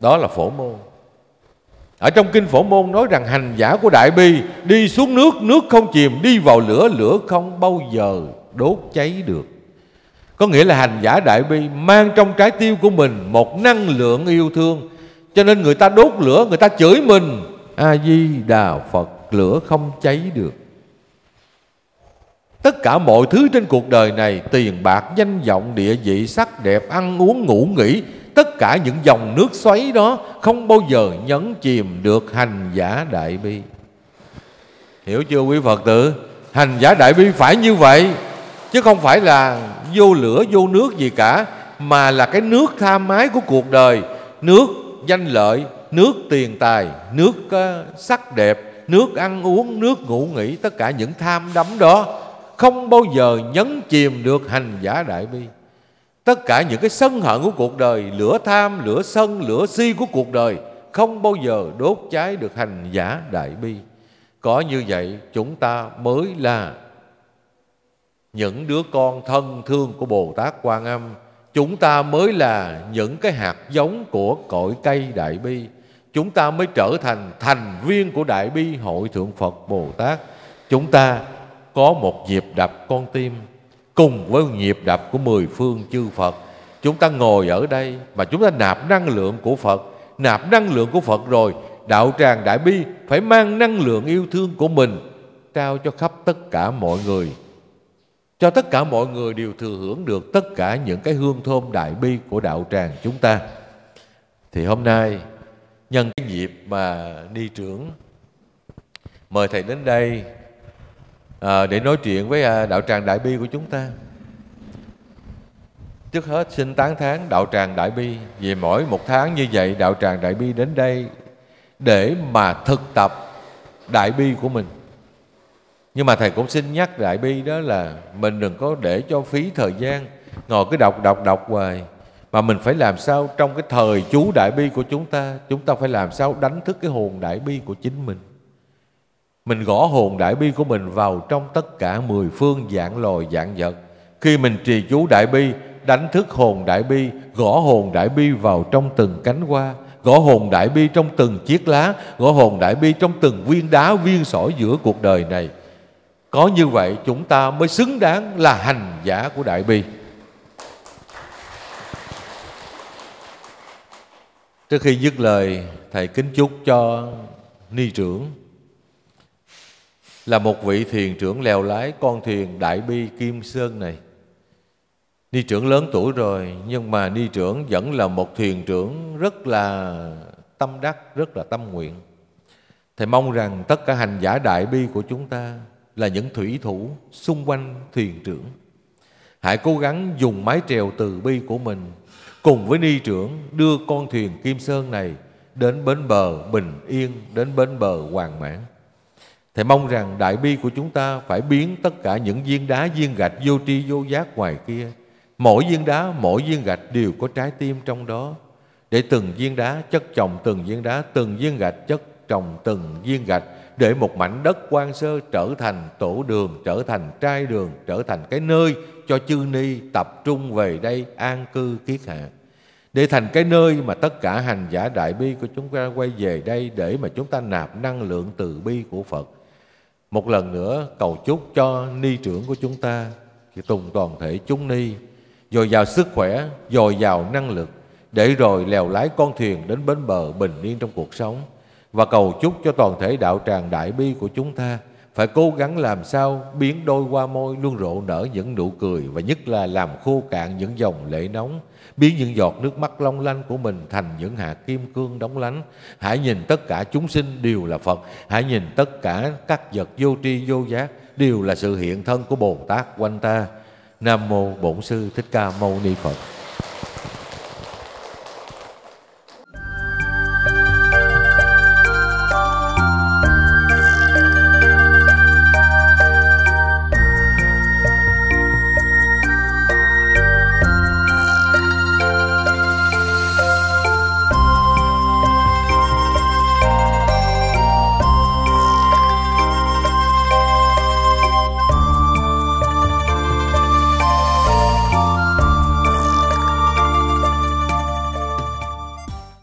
Đó là Phổ Môn. Ở trong Kinh Phổ Môn nói rằng hành giả của Đại Bi đi xuống nước, nước không chìm, đi vào lửa, lửa không bao giờ đốt cháy được. Có nghĩa là hành giả đại bi mang trong trái tim của mình một năng lượng yêu thương. Cho nên người ta đốt lửa, người ta chửi mình, A-di-đà Phật, lửa không cháy được. Tất cả mọi thứ trên cuộc đời này, tiền bạc, danh vọng, địa vị, sắc đẹp, ăn uống, ngủ nghỉ, tất cả những dòng nước xoáy đó không bao giờ nhấn chìm được hành giả đại bi. Hiểu chưa quý Phật tử? Hành giả đại bi phải như vậy, chứ không phải là vô lửa, vô nước gì cả, mà là cái nước tham ái của cuộc đời, nước danh lợi, nước tiền tài, nước sắc đẹp, nước ăn uống, nước ngủ nghỉ, tất cả những tham đắm đó không bao giờ nhấn chìm được hành giả đại bi. Tất cả những cái sân hận của cuộc đời, lửa tham, lửa sân, lửa si của cuộc đời không bao giờ đốt cháy được hành giả đại bi. Có như vậy chúng ta mới là những đứa con thân thương của Bồ Tát Quan Âm. Chúng ta mới là những cái hạt giống của cội cây đại bi. Chúng ta mới trở thành thành viên của Đại Bi Hội Thượng Phật Bồ Tát. Chúng ta có một nhịp đập con tim cùng với nhịp đập của mười phương chư Phật. Chúng ta ngồi ở đây mà chúng ta nạp năng lượng của Phật. Nạp năng lượng của Phật rồi, đạo tràng Đại Bi phải mang năng lượng yêu thương của mình trao cho khắp tất cả mọi người, cho tất cả mọi người đều thừa hưởng được tất cả những cái hương thơm đại bi của đạo tràng chúng ta. Thì hôm nay nhân cái dịp mà ni trưởng mời thầy đến đây à, để nói chuyện với đạo tràng Đại Bi của chúng ta. Trước hết xin tán thán đạo tràng Đại Bi, vì mỗi một tháng như vậy đạo tràng Đại Bi đến đây để mà thực tập đại bi của mình. Nhưng mà thầy cũng xin nhắc đại bi đó là mình đừng có để cho phí thời gian ngồi cứ đọc đọc đọc hoài, mà mình phải làm sao trong cái thời chú đại bi của chúng ta, chúng ta phải làm sao đánh thức cái hồn đại bi của chính mình. Mình gõ hồn đại bi của mình vào trong tất cả mười phương vạn loài vạn vật. Khi mình trì chú đại bi, đánh thức hồn đại bi, gõ hồn đại bi vào trong từng cánh hoa, gõ hồn đại bi trong từng chiếc lá, gõ hồn đại bi trong từng viên đá viên sỏi giữa cuộc đời này. Có như vậy chúng ta mới xứng đáng là hành giả của Đại Bi. Trước khi dứt lời, thầy kính chúc cho ni trưởng là một vị thiền trưởng lèo lái con thuyền Đại Bi Kim Sơn này. Ni trưởng lớn tuổi rồi, nhưng mà ni trưởng vẫn là một thiền trưởng rất là tâm đắc, rất là tâm nguyện. Thầy mong rằng tất cả hành giả Đại Bi của chúng ta là những thủy thủ xung quanh thiền trưởng. Hãy cố gắng dùng mái chèo từ bi của mình cùng với ni trưởng đưa con thuyền Kim Sơn này đến bến bờ bình yên, đến bến bờ hoàn mãn. Thầy mong rằng đại bi của chúng ta phải biến tất cả những viên đá, viên gạch vô tri vô giác ngoài kia, mỗi viên đá, mỗi viên gạch đều có trái tim trong đó, để từng viên đá chất chồng từng viên đá, từng viên gạch chất chồng từng viên gạch, để một mảnh đất quan sơ trở thành tổ đường, trở thành trai đường, trở thành cái nơi cho chư ni tập trung về đây an cư kiết hạ, để thành cái nơi mà tất cả hành giả đại bi của chúng ta quay về đây để mà chúng ta nạp năng lượng từ bi của Phật. Một lần nữa cầu chúc cho ni trưởng của chúng ta thì tùng toàn thể chúng ni dồi dào sức khỏe, dồi dào năng lực, để rồi lèo lái con thuyền đến bến bờ bình yên trong cuộc sống. Và cầu chúc cho toàn thể đạo tràng đại bi của chúng ta phải cố gắng làm sao biến đôi hoa môi luôn rộ nở những nụ cười, và nhất là làm khô cạn những dòng lệ nóng, biến những giọt nước mắt long lanh của mình thành những hạt kim cương đóng lánh. Hãy nhìn tất cả chúng sinh đều là Phật, hãy nhìn tất cả các vật vô tri vô giác đều là sự hiện thân của Bồ Tát quanh ta. Nam mô Bổn Sư Thích Ca Mâu Ni Phật.